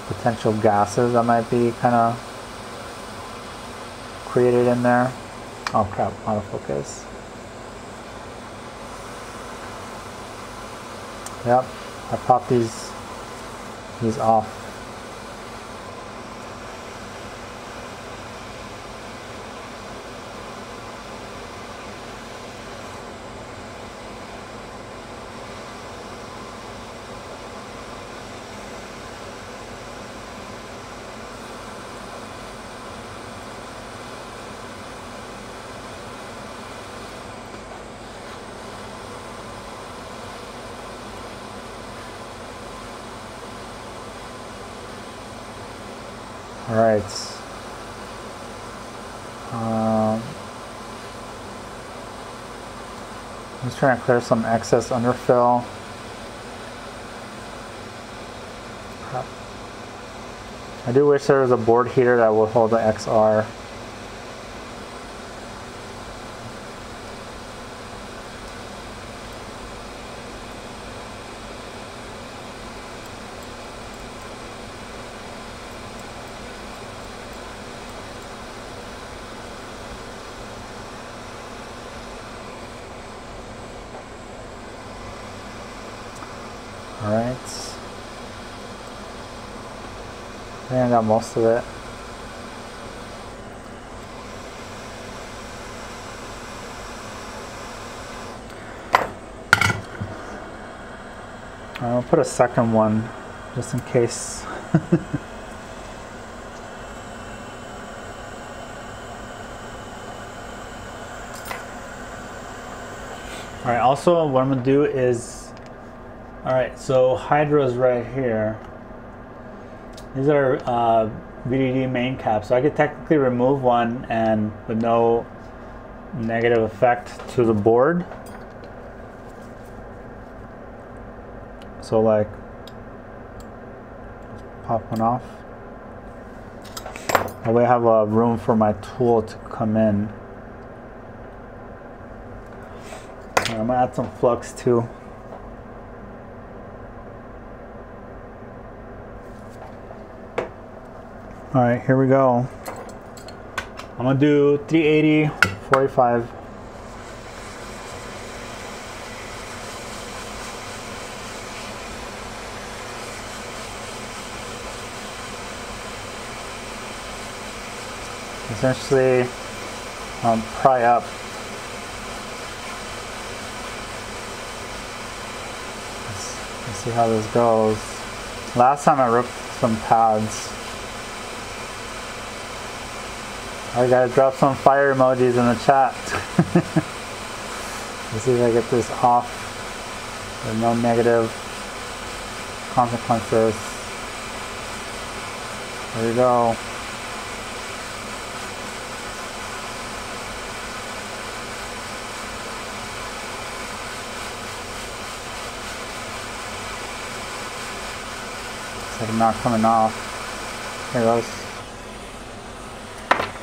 potential gases that might be kind of created in there. Oh crap, out of focus. Yep, I popped these off. I'm just trying to clear some excess underfill. Crap. I do wish there was a board heater that would hold the XR. I got most of it. I'll put a second one just in case. All right, also what I'm gonna do is, all right, so Hydra's right here. These are VDD main caps, so I could technically remove one and with no negative effect to the board. So like, pop one off. I will have a room for my tool to come in. And I'm gonna add some flux too. All right, here we go. I'm gonna do 380, 45. Essentially, pry up. Let's see how this goes. Last time I ripped some pads. I gotta drop some fire emojis in the chat. Let's see if I get this off with no negative consequences. There we go. It's like not coming off. There it goes.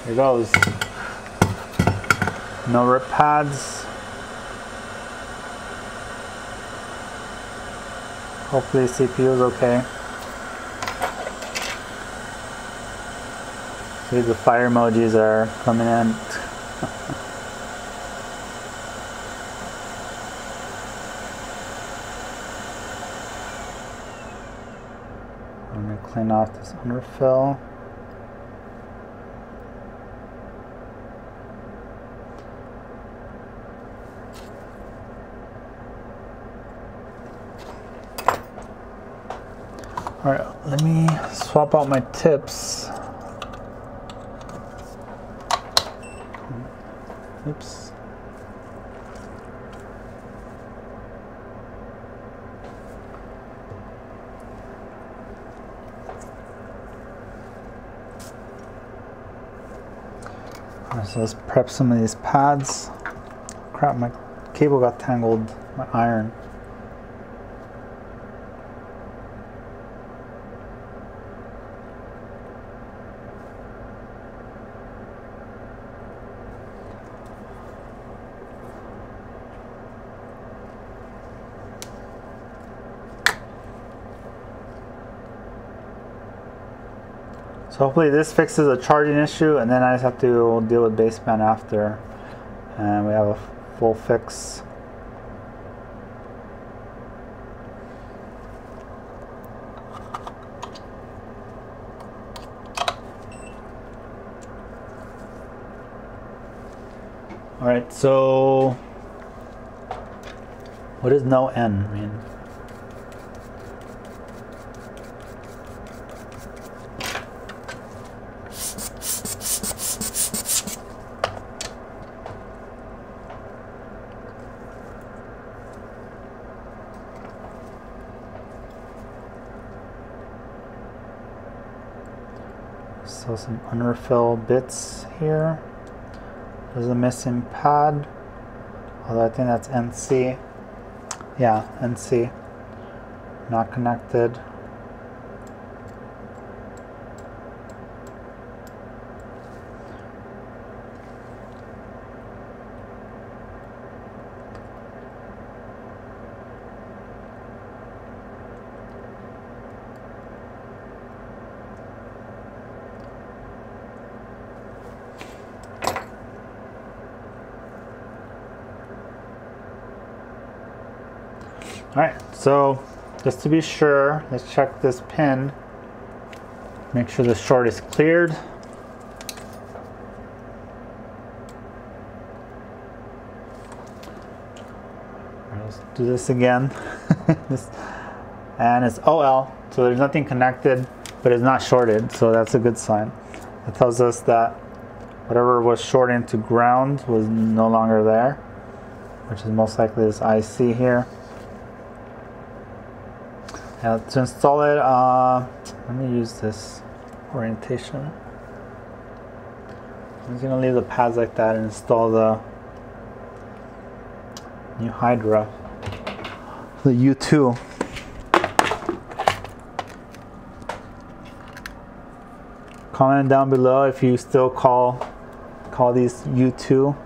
Here goes. No rip pads. Hopefully CPU is okay. See, the fire emojis are coming in. I'm gonna clean off this underfill. All right, let me swap out my tips. Oops. All right, so let's prep some of these pads. Crap, my cable got tangled, my iron. So hopefully this fixes a charging issue, and then I just have to deal with baseband after, and we have a full fix. All right, so what does no N mean? So some underfill bits here. There's a missing pad. Although I think that's NC. Yeah, NC. Not connected. Alright, so just to be sure, let's check this pin. Make sure the short is cleared. Let's do this again. And it's OL, so there's nothing connected, but it's not shorted, so that's a good sign. It tells us that whatever was shorted to ground was no longer there, which is most likely this IC here. Now to install it, let me use this orientation. I'm just gonna leave the pads like that and install the new Hydra, the U2. Comment down below if you still call these U2,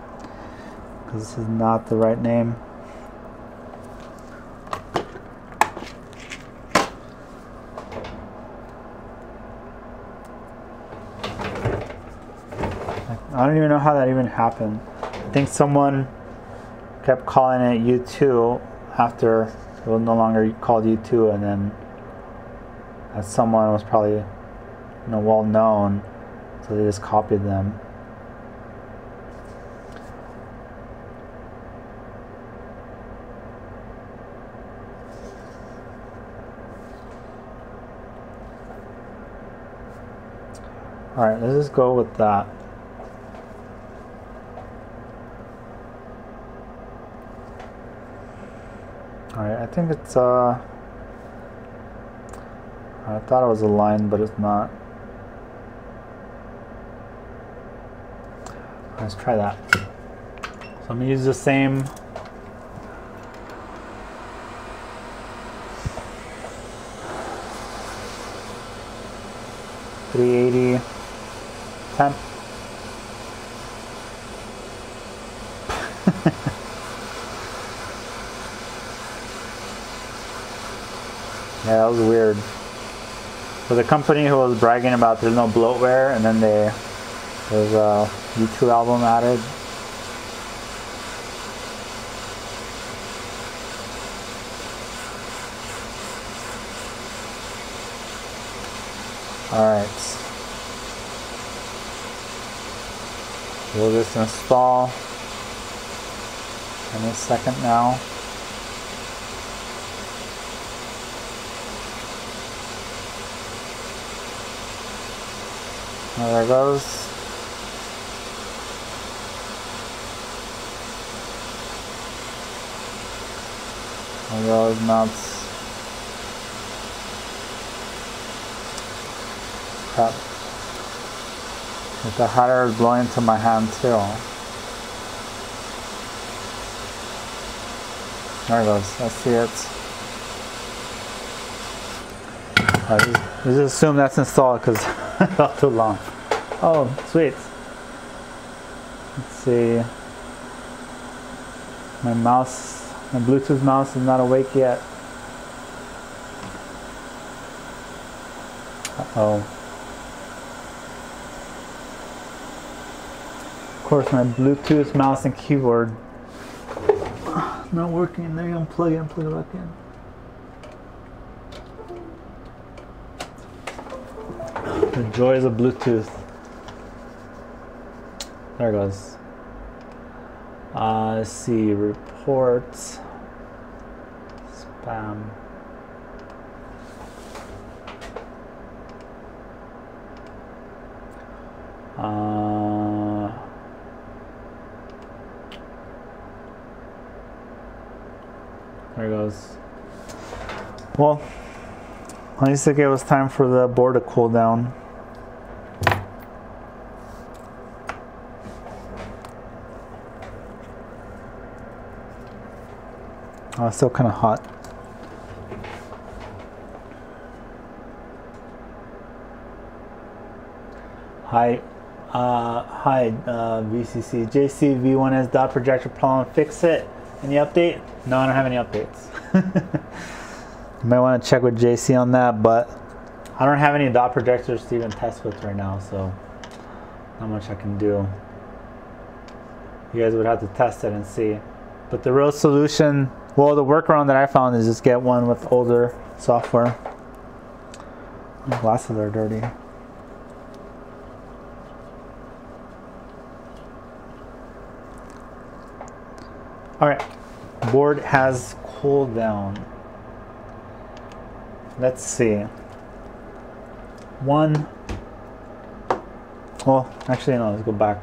because this is not the right name. I don't even know how that even happened. I think someone kept calling it U2 after it was no longer called U2, and then as someone was probably, well known, so they just copied them. All right, let's just go with that. Alright, I think it's, I thought it was aligned, but it's not. Let's try that. So I'm going to use the same .380 temp. Yeah, that was weird. So the company who was bragging about there's no bloatware, and then there's a U2 album added. Alright. We'll just install in a second now. There it goes. There goes mounts. Crap. But the hydra is blowing into my hand too. There it goes. I see it. Right, just assume that's installed because it felt too long. Oh, sweet. Let's see. My mouse, my Bluetooth mouse is not awake yet. Uh-oh. Of course, my Bluetooth mouse and keyboard not working. There you go, unplug it, plug it back in. The joys of Bluetooth. There it goes. Let's see, reports, spam. There it goes. Well, I used to think it was time for the board to cool down. Oh, it's still kind of hot. Hi, VCC. JC, V1S dot projector problem, fix it. Any update? No, I don't have any updates. You might want to check with JC on that, but I don't have any dot projectors to even test with right now, so not much I can do. You guys would have to test it and see. But the real solution, well, the workaround that I found is just get one with older software. My glasses are dirty. All right, board has cooled down. Let's see. Well, actually no, let's go back.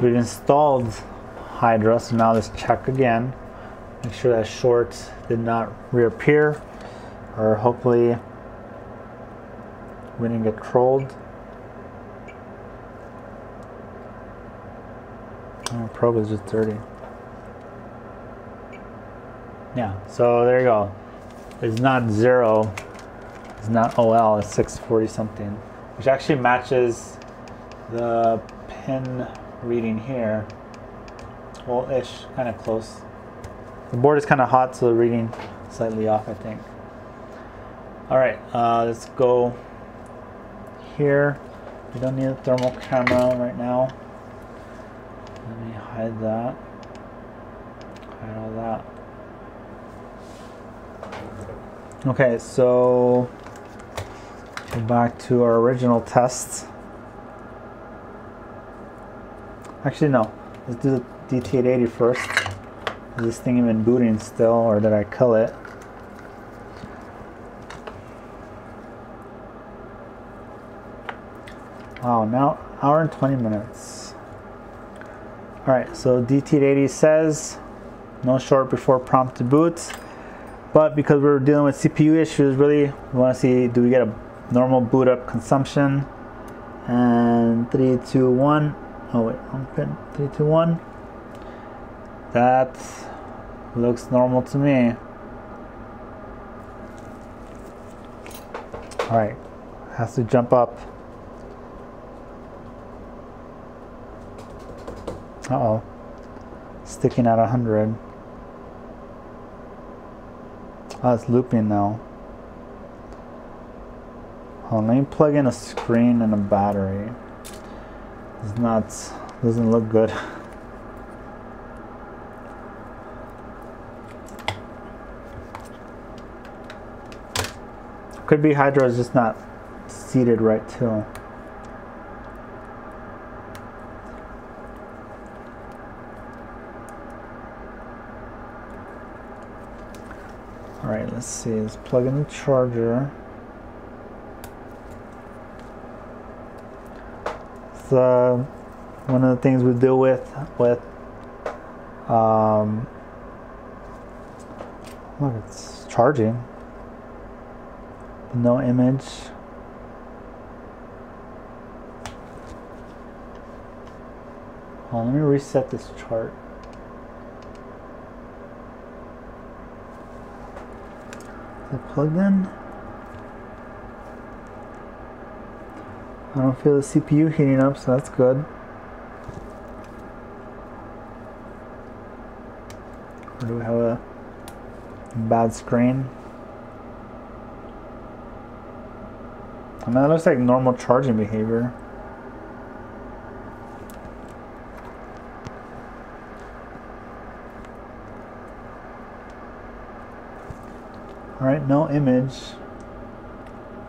We've installed Hydra, so now let's check again. Make sure that short did not reappear, or hopefully we didn't get trolled. Oh, probe is just dirty. Yeah, so there you go. It's not zero, it's not OL, it's 640 something, which actually matches the pin reading here. Well, ish, kind of close. The board is kind of hot, so the reading slightly off, I think. All right, let's go here. We don't need a thermal camera right now. Let me hide that. Hide all that. Okay, so go back to our original test. Actually, no. Let's do the DT880 first. Is this thing even booting still, or did I kill it? Wow, now hour and 20 minutes. All right, so DT880 says no short before prompt to boot, but because we're dealing with CPU issues, really, we want to see, do we get a normal boot up consumption? And 3, 2, 1. Oh wait, wrong pin. 3, 2, 1. That looks normal to me. All right, has to jump up. Uh-oh, sticking at 100. Oh, it's looping now. Hold on, let me plug in a screen and a battery. It's not, doesn't look good. Could be Hydra is just not seated right too. Alright, let's see, let's plug in the charger. It's one of the things we deal with look, it's charging. No image. Hold on, let me reset this chart. Is it plugged in? I don't feel the CPU heating up, so that's good. Or do we have a bad screen? I mean, that looks like normal charging behavior. All right, no image.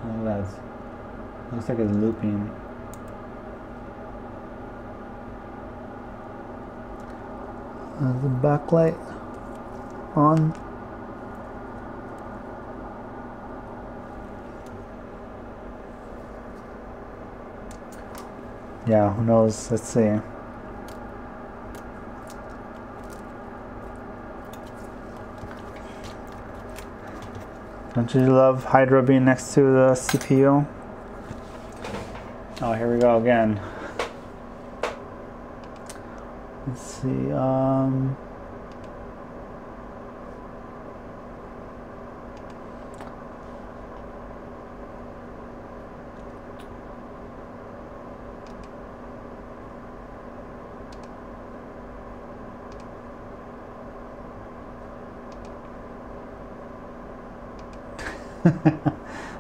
Oh, that's, looks like it's looping. Is the backlight on? Yeah, who knows? Let's see. Don't you love Hydra being next to the CPU? Oh, here we go again. Let's see.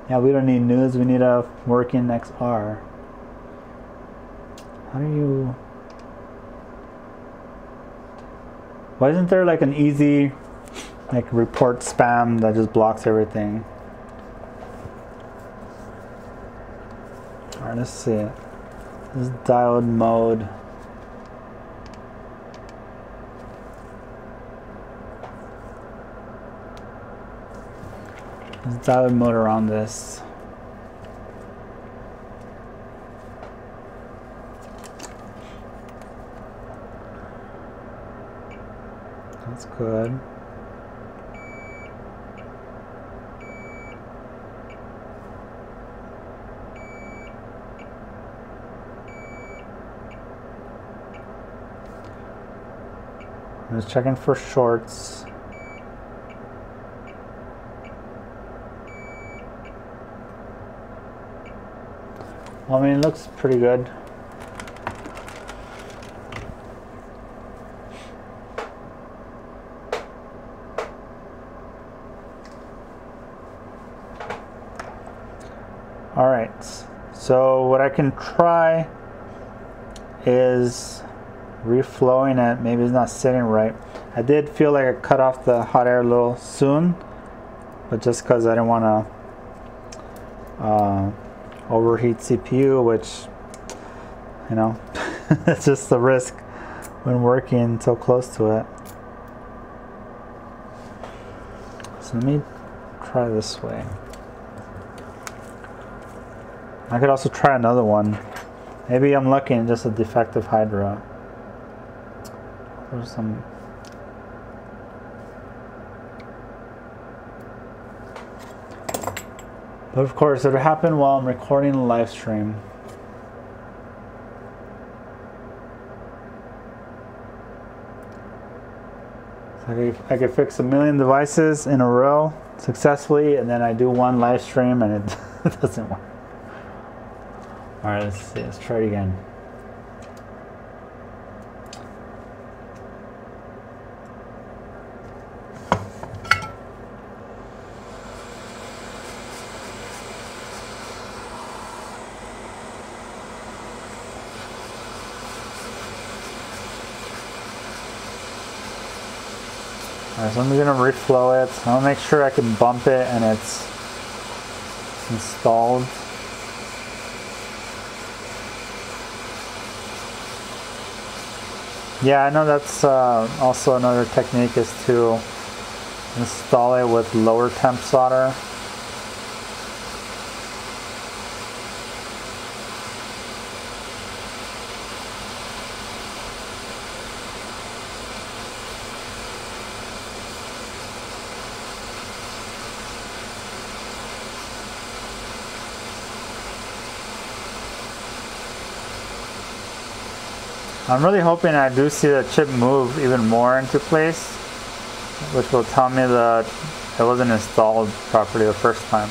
Yeah, we don't need news, we need a working XR. How do you... Why isn't there like an easy like report spam that just blocks everything? Alright, let's see it. This is diode mode. There's diode motor on this. That's good. I'm just checking for shorts. I mean, it looks pretty good. All right, so what I can try is reflowing it. Maybe it's not sitting right. I did feel like I cut off the hot air a little soon, but just because I didn't want to overheat CPU, which, you know, it's just the risk when working so close to it. So let me try this way. I could also try another one. Maybe I'm lucky and just a defective Hydra. There's some. But of course, it'll happen while I'm recording a live stream. So I could fix 1 million devices in a row successfully, and then I do one live stream and it doesn't work. All right, let's see. Let's try it again. So I'm gonna reflow it. I'll make sure I can bump it and it's installed. Yeah, I know that's also another technique, is to install it with lower temp solder. I'm really hoping I do see the chip move even more into place, which will tell me that it wasn't installed properly the first time.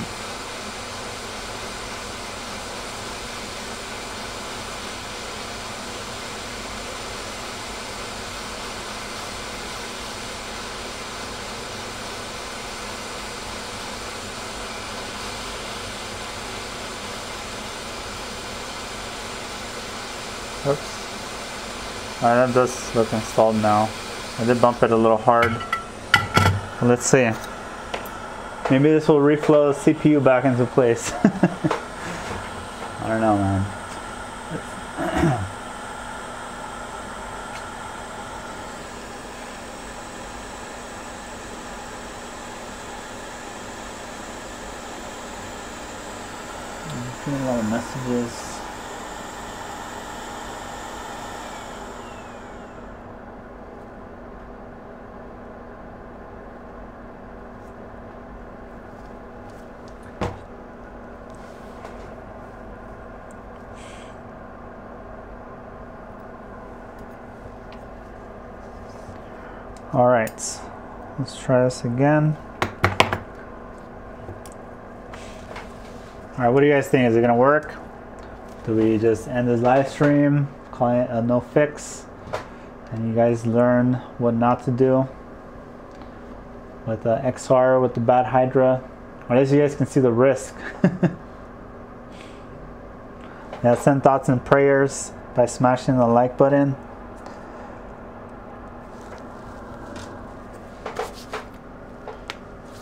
Oops. Alright, that does look installed now. I did bump it a little hard. Let's see. Maybe this will reflow the CPU back into place. I don't know, man. I'm getting a lot of messages. Alright, let's try this again. Alright, what do you guys think? Is it gonna work? Do we just end this live stream, call it a no fix, and you guys learn what not to do with the XR, with the bad Hydra? Or at least you guys can see the risk. Yeah, send thoughts and prayers by smashing the like button.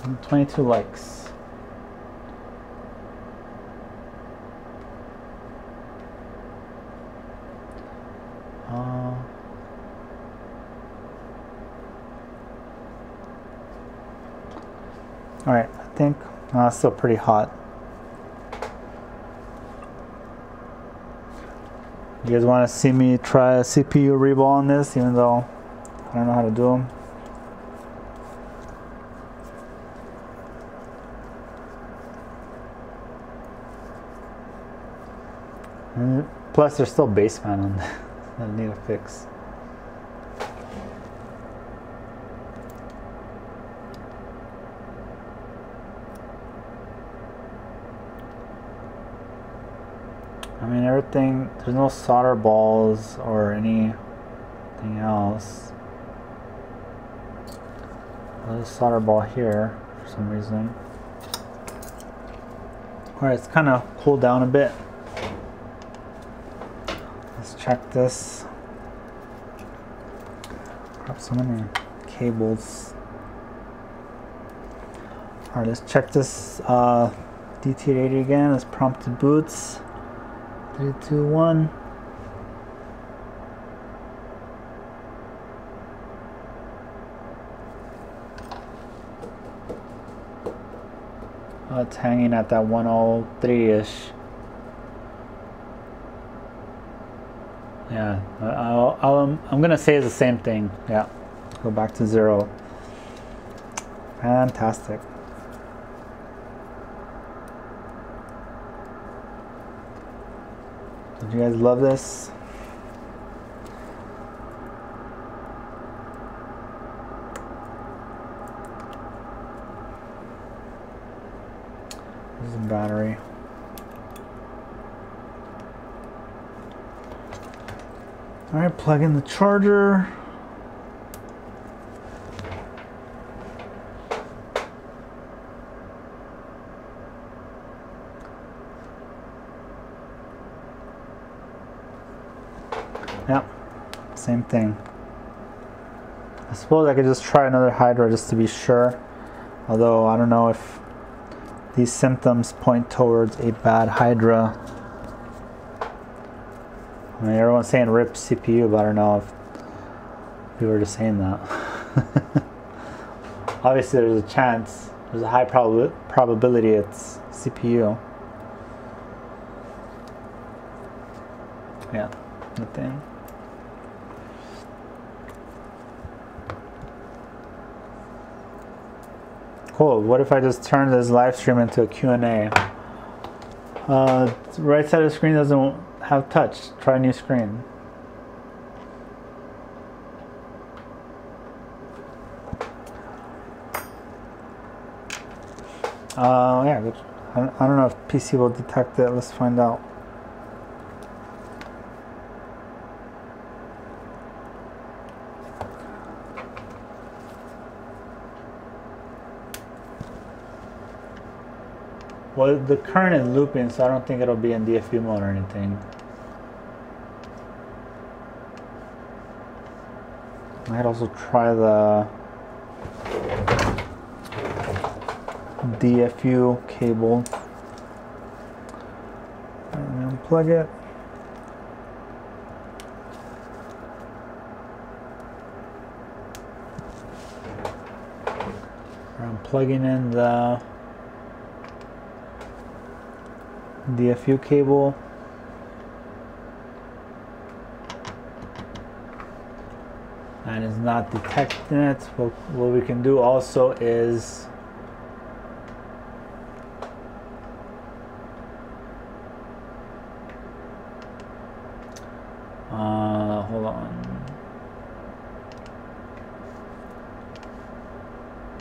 And 22 likes. All right, I think it's still pretty hot. You guys want to see me try a CPU reball on this, even though I don't know how to do them? Plus, there's still baseband on that. I need a fix. I mean, everything, there's no solder balls or anything else. There's a solder ball here for some reason. Alright, it's kind of cooled down a bit. Let's check this. Grab so many cables. Alright, let's check this DT880 again. Let's prompt to boots. 3, 2, 1. It's hanging at that 103-ish. Yeah, I'm gonna say it's the same thing. Yeah, go back to 0. Fantastic. Did you guys love this? Battery. All right, plug in the charger. Yep, same thing. I suppose I could just try another Hydra just to be sure. Although I don't know if these symptoms point towards a bad Hydra. I mean, everyone's saying RIP CPU, but I don't know if we were just saying that. Obviously, there's a chance. There's a high probability it's CPU. Yeah, nothing. Cool. What if I just turn this live stream into a Q&A? Right side of the screen doesn't have touch. Try a new screen. Yeah, I don't know if PC will detect it. Let's find out. Well, the current is looping, so I don't think it'll be in DFU mode or anything. I might also try the DFU cable. And unplug it. I'm plugging in the DFU cable. And it's not detecting it. What we can do also is hold on.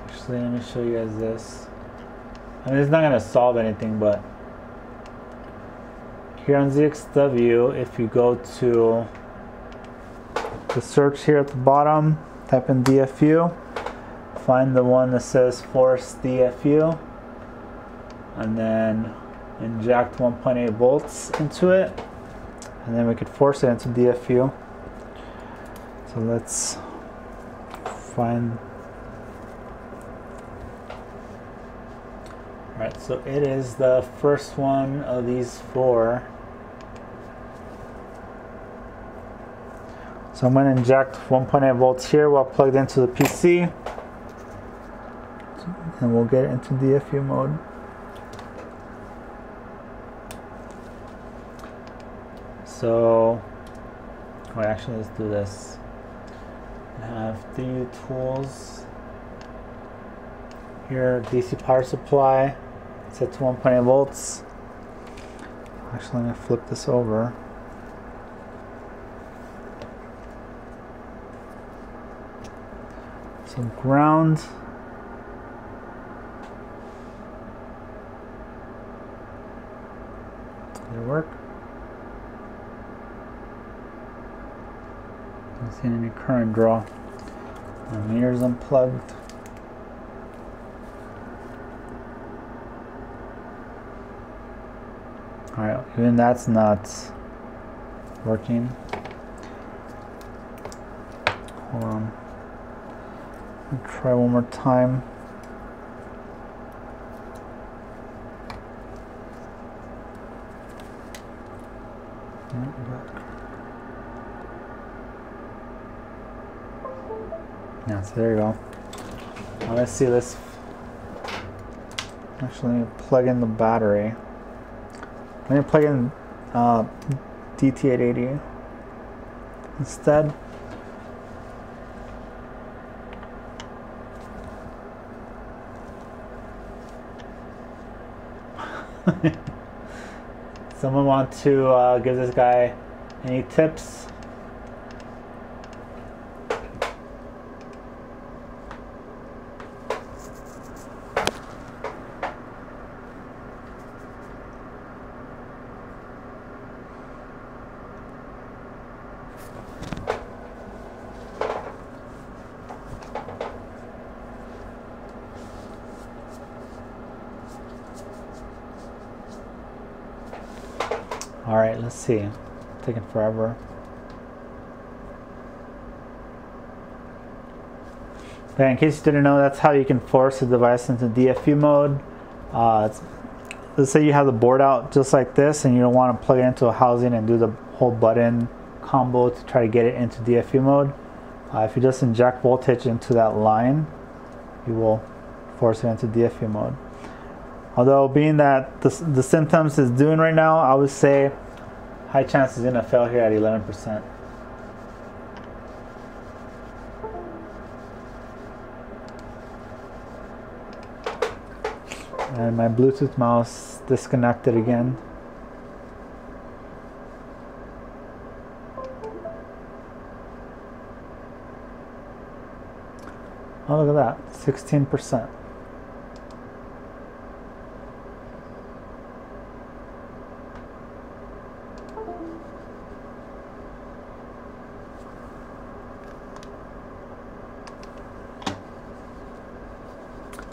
Actually, let me show you guys this. I mean, it's not gonna solve anything, but here on ZXW, if you go to the search here at the bottom, type in DFU, find the one that says force DFU, and then inject 1.8 volts into it, and then we could force it into DFU. So let's find. All right, so it is the first one of these 4. So I'm going to inject 1.8 volts here while plugged into the PC, and we'll get it into DFU mode. So, well, actually, let's do this. I have 3 tools here. DC power supply, set to 1.8 volts. Actually, I'm going to flip this over. Some ground. Did it work? in any current draw. The meter's unplugged. Alright, even that's not working. Hold on. I'll try one more time. Yeah, so there you go. Now let's see this. Actually, let me plug in the battery. Let me plug in DT880 instead. Someone want to give this guy any tips? Alright, let's see. It's taking forever. Okay, in case you didn't know, that's how you can force the device into DFU mode. Let's say you have the board out just like this and you don't want to plug it into a housing and do the whole button combo to try to get it into DFU mode. If you just inject voltage into that line, you will force it into DFU mode. Although, being that the symptoms is doing right now, I would say high chance is going to fail here at 11%. And my Bluetooth mouse disconnected again. Oh, look at that, 16%.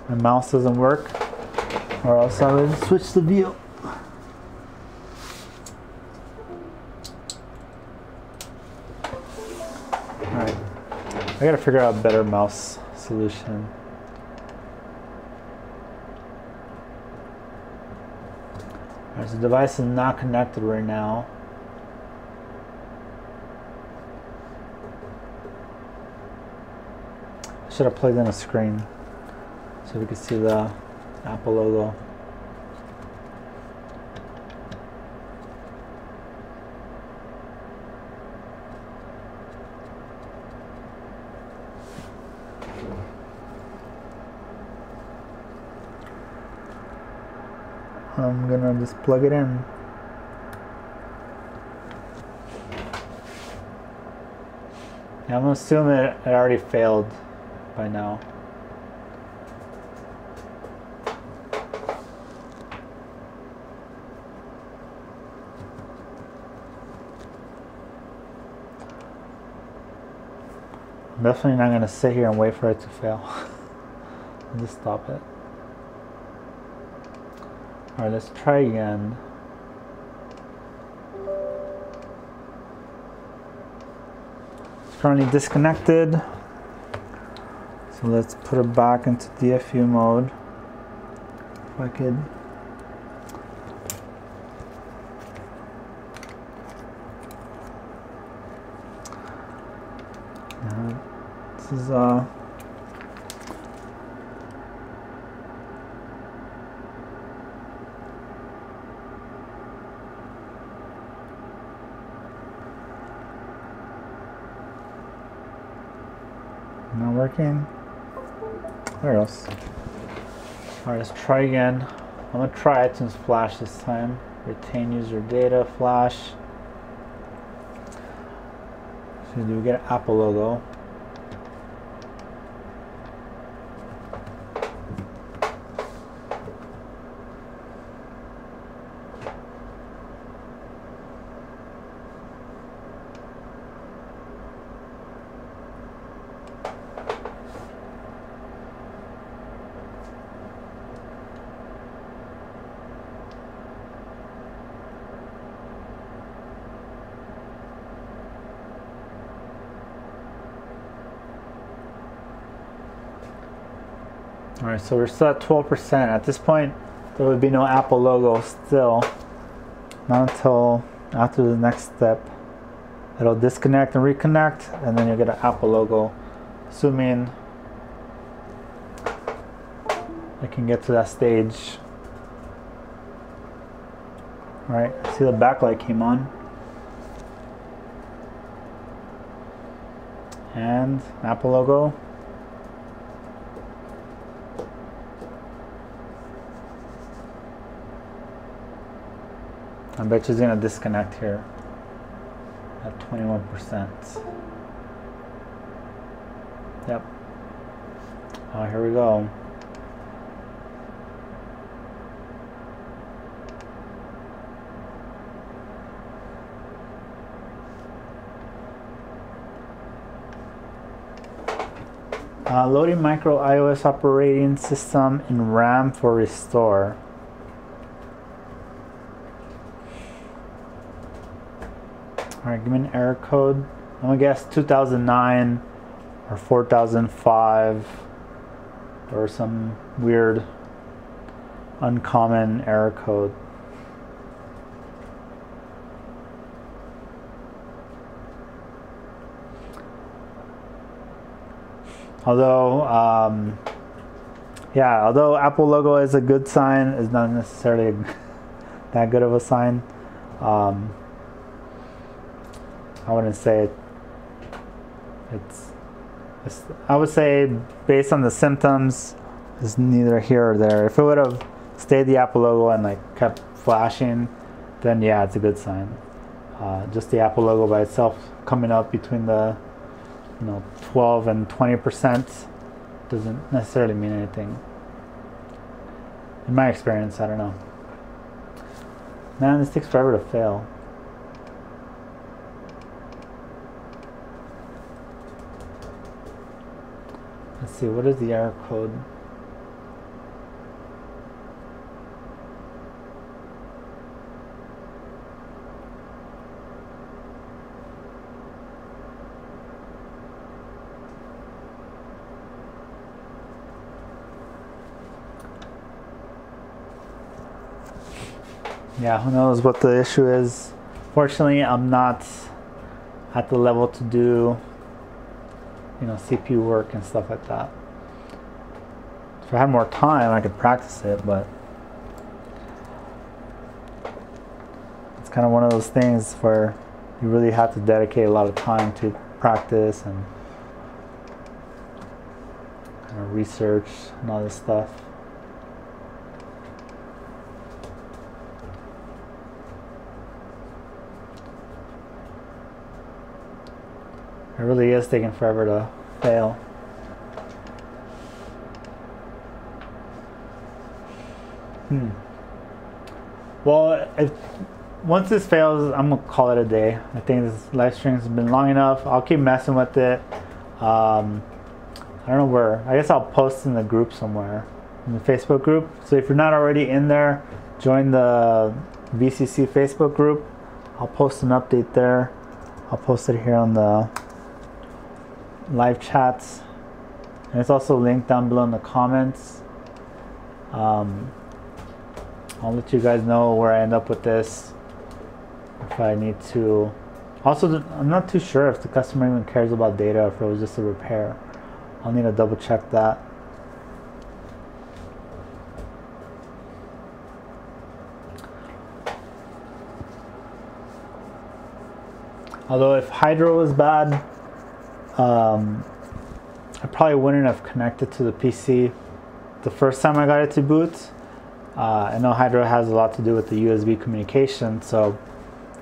My mouse doesn't work, or else I would switch the view. Alright, I gotta figure out a better mouse solution. Alright, so the device is not connected right now. I should have plugged in a screen so we can see the Apple logo. I'm gonna just plug it in. Yeah, I'm gonna assume it already failed by now. I'm definitely not going to sit here and wait for it to fail. Just stop it. Alright, let's try again. It's currently disconnected. So let's put it back into DFU mode. If I could. Is not working. Where else? Alright, let's try again. I'm gonna try iTunes Flash this time. Retain user data flash. So do we get an Apple logo? All right, so we're still at 12%. At this point, there would be no Apple logo still. Not until after the next step. It'll disconnect and reconnect, and then you'll get an Apple logo. Assuming I can get to that stage. All right, I see the backlight came on. And Apple logo. I bet she's gonna disconnect here at 21%. Yep. Oh, here we go. Loading micro iOS operating system in RAM for restore. Alright, give me an error code. I'm gonna guess 2009 or 4005 or some weird uncommon error code. Although, yeah, although Apple logo is a good sign, it's not necessarily that good of a sign. I wouldn't say it's, I would say based on the symptoms, it's neither here or there. If it would have stayed the Apple logo and like kept flashing, then yeah, it's a good sign. Just the Apple logo by itself coming up between the 12 and 20% doesn't necessarily mean anything. In my experience, I don't know. Man, this takes forever to fail. Let's see, what is the error code? Yeah, who knows what the issue is. Fortunately, I'm not at the level to do, CPU work and stuff like that. If I had more time, I could practice it, but it's kind of one of those things where you really have to dedicate a lot of time to practice and kind of research and all this stuff. It really is taking forever to fail. Well, once this fails, I'm gonna call it a day. I think this live stream has been long enough. I'll keep messing with it. I don't know where. I guess I'll post in the group somewhere, in the Facebook group. So if you're not already in there, join the VCC Facebook group. I'll post an update there. I'll post it here on the live chats, and it's also linked down below in the comments. I'll let you guys know where I end up with this, if I need to. Also, I'm not too sure if the customer even cares about data, if it was just a repair. I'll need to double check that. Although if Hydra was bad, I probably wouldn't have connected to the PC the first time I got it to boot. I know Hydra has a lot to do with the USB communication, so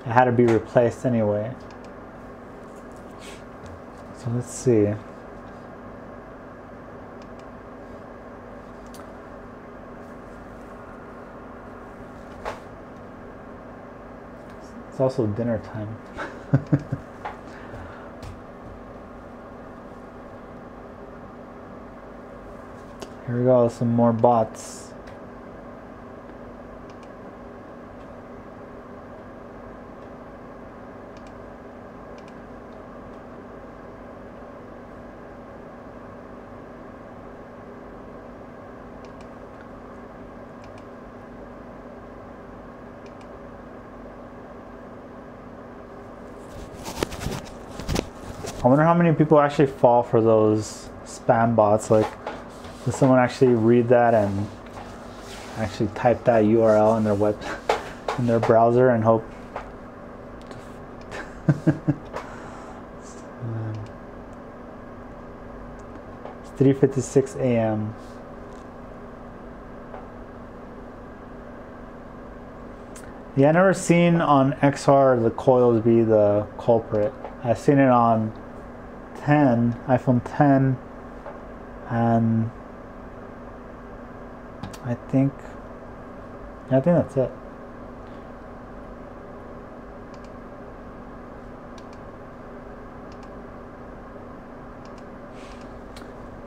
it had to be replaced anyway. So let's see. It's also dinner time. Here we go, some more bots. I wonder how many people actually fall for those spam bots. Like, does someone actually read that and actually type that URL in their browser and hope? It's 3:56 a.m. Yeah, I've never seen on XR the coils be the culprit. I've seen it on iPhone 10, and I think that's it.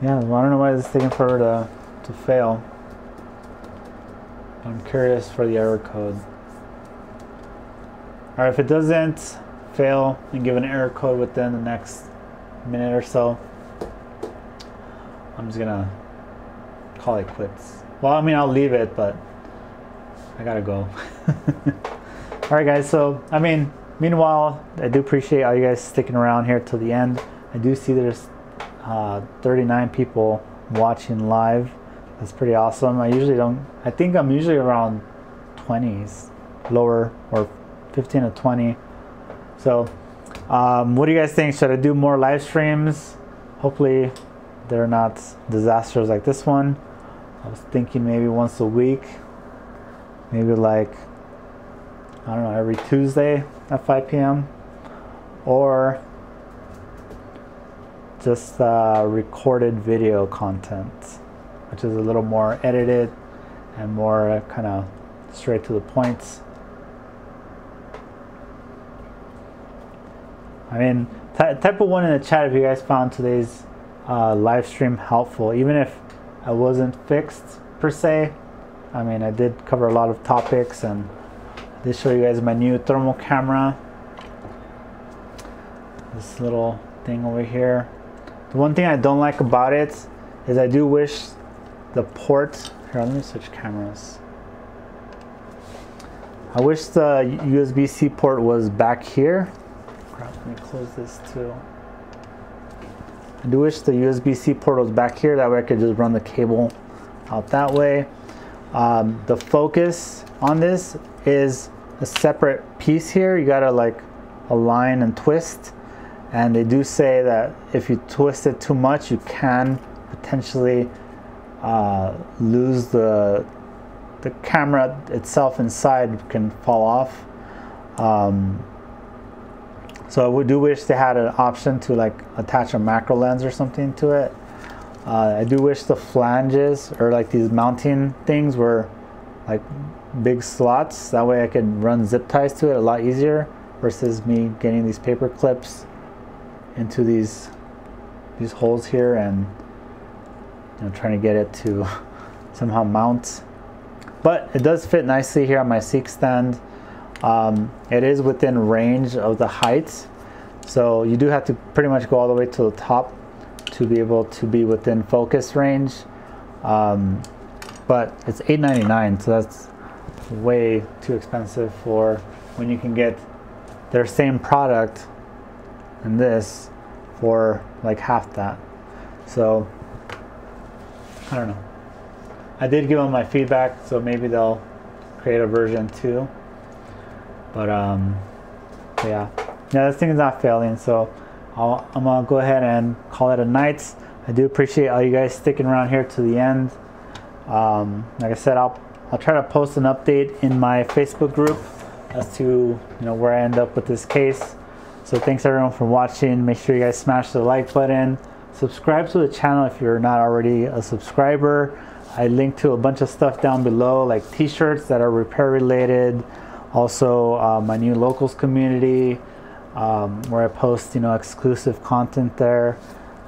Yeah, I don't know why this is taking forever to fail. I'm curious for the error code. Alright, if it doesn't fail and give an error code within the next minute or so, I'm just gonna call it quits. Well, I mean, I'll leave it, but I gotta go. Alright guys, so I mean, meanwhile, I do appreciate all you guys sticking around here till the end. I do see there's 39 people watching live. That's pretty awesome. I think I'm usually around 20s, lower, or 15 to 20. So what do you guys think? Should I do more live streams? Hopefully they're not disasters like this one. I was thinking maybe once a week, maybe like, I don't know, every Tuesday at 5 p.m. or just recorded video content, which is a little more edited and more kind of straight to the point. I mean, type a 1 in the chat if you guys found today's live stream helpful. Even if I wasn't fixed per se, I mean, I did cover a lot of topics, and I did show you guys my new thermal camera. This little thing over here. The one thing I don't like about it is I do wish the port... Here, let me switch cameras. I wish the USB-C port was back here. Let me close this too. I do wish the USB-C port was back here. That way I could just run the cable out that way. The focus on this is a separate piece here. You gotta like align and twist. And they do say that if you twist it too much, you can potentially lose the camera itself inside can fall off. So I do wish they had an option to like attach a macro lens or something to it. I do wish the flanges or like these mounting things were like big slots. That way I could run zip ties to it a lot easier versus me getting these paper clips into these holes here and, you know, trying to get it to somehow mount. But it does fit nicely here on my Seek Stand. It is within range of the height, so you do have to pretty much go all the way to the top to be able to be within focus range. But it's $8.99, so that's way too expensive for when you can get their same product and this for like half that. So I don't know. I did give them my feedback, so maybe they'll create a version too. But yeah, this thing is not failing, so I'm gonna go ahead and call it a night. I do appreciate all you guys sticking around here to the end. Like I said, I'll try to post an update in my Facebook group as to, you know, where I end up with this case. So thanks everyone for watching. Make sure you guys smash the like button. Subscribe to the channel if you're not already a subscriber. I link to a bunch of stuff down below, like t-shirts that are repair related. Also, my new locals community, where I post, you know, exclusive content there,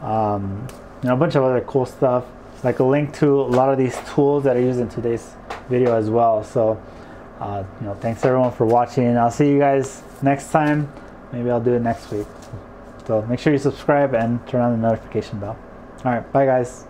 you know, a bunch of other cool stuff, like a link to a lot of these tools that I use in today's video as well. So, you know, thanks everyone for watching. I'll see you guys next time. Maybe I'll do it next week. So make sure you subscribe and turn on the notification bell. All right, bye guys.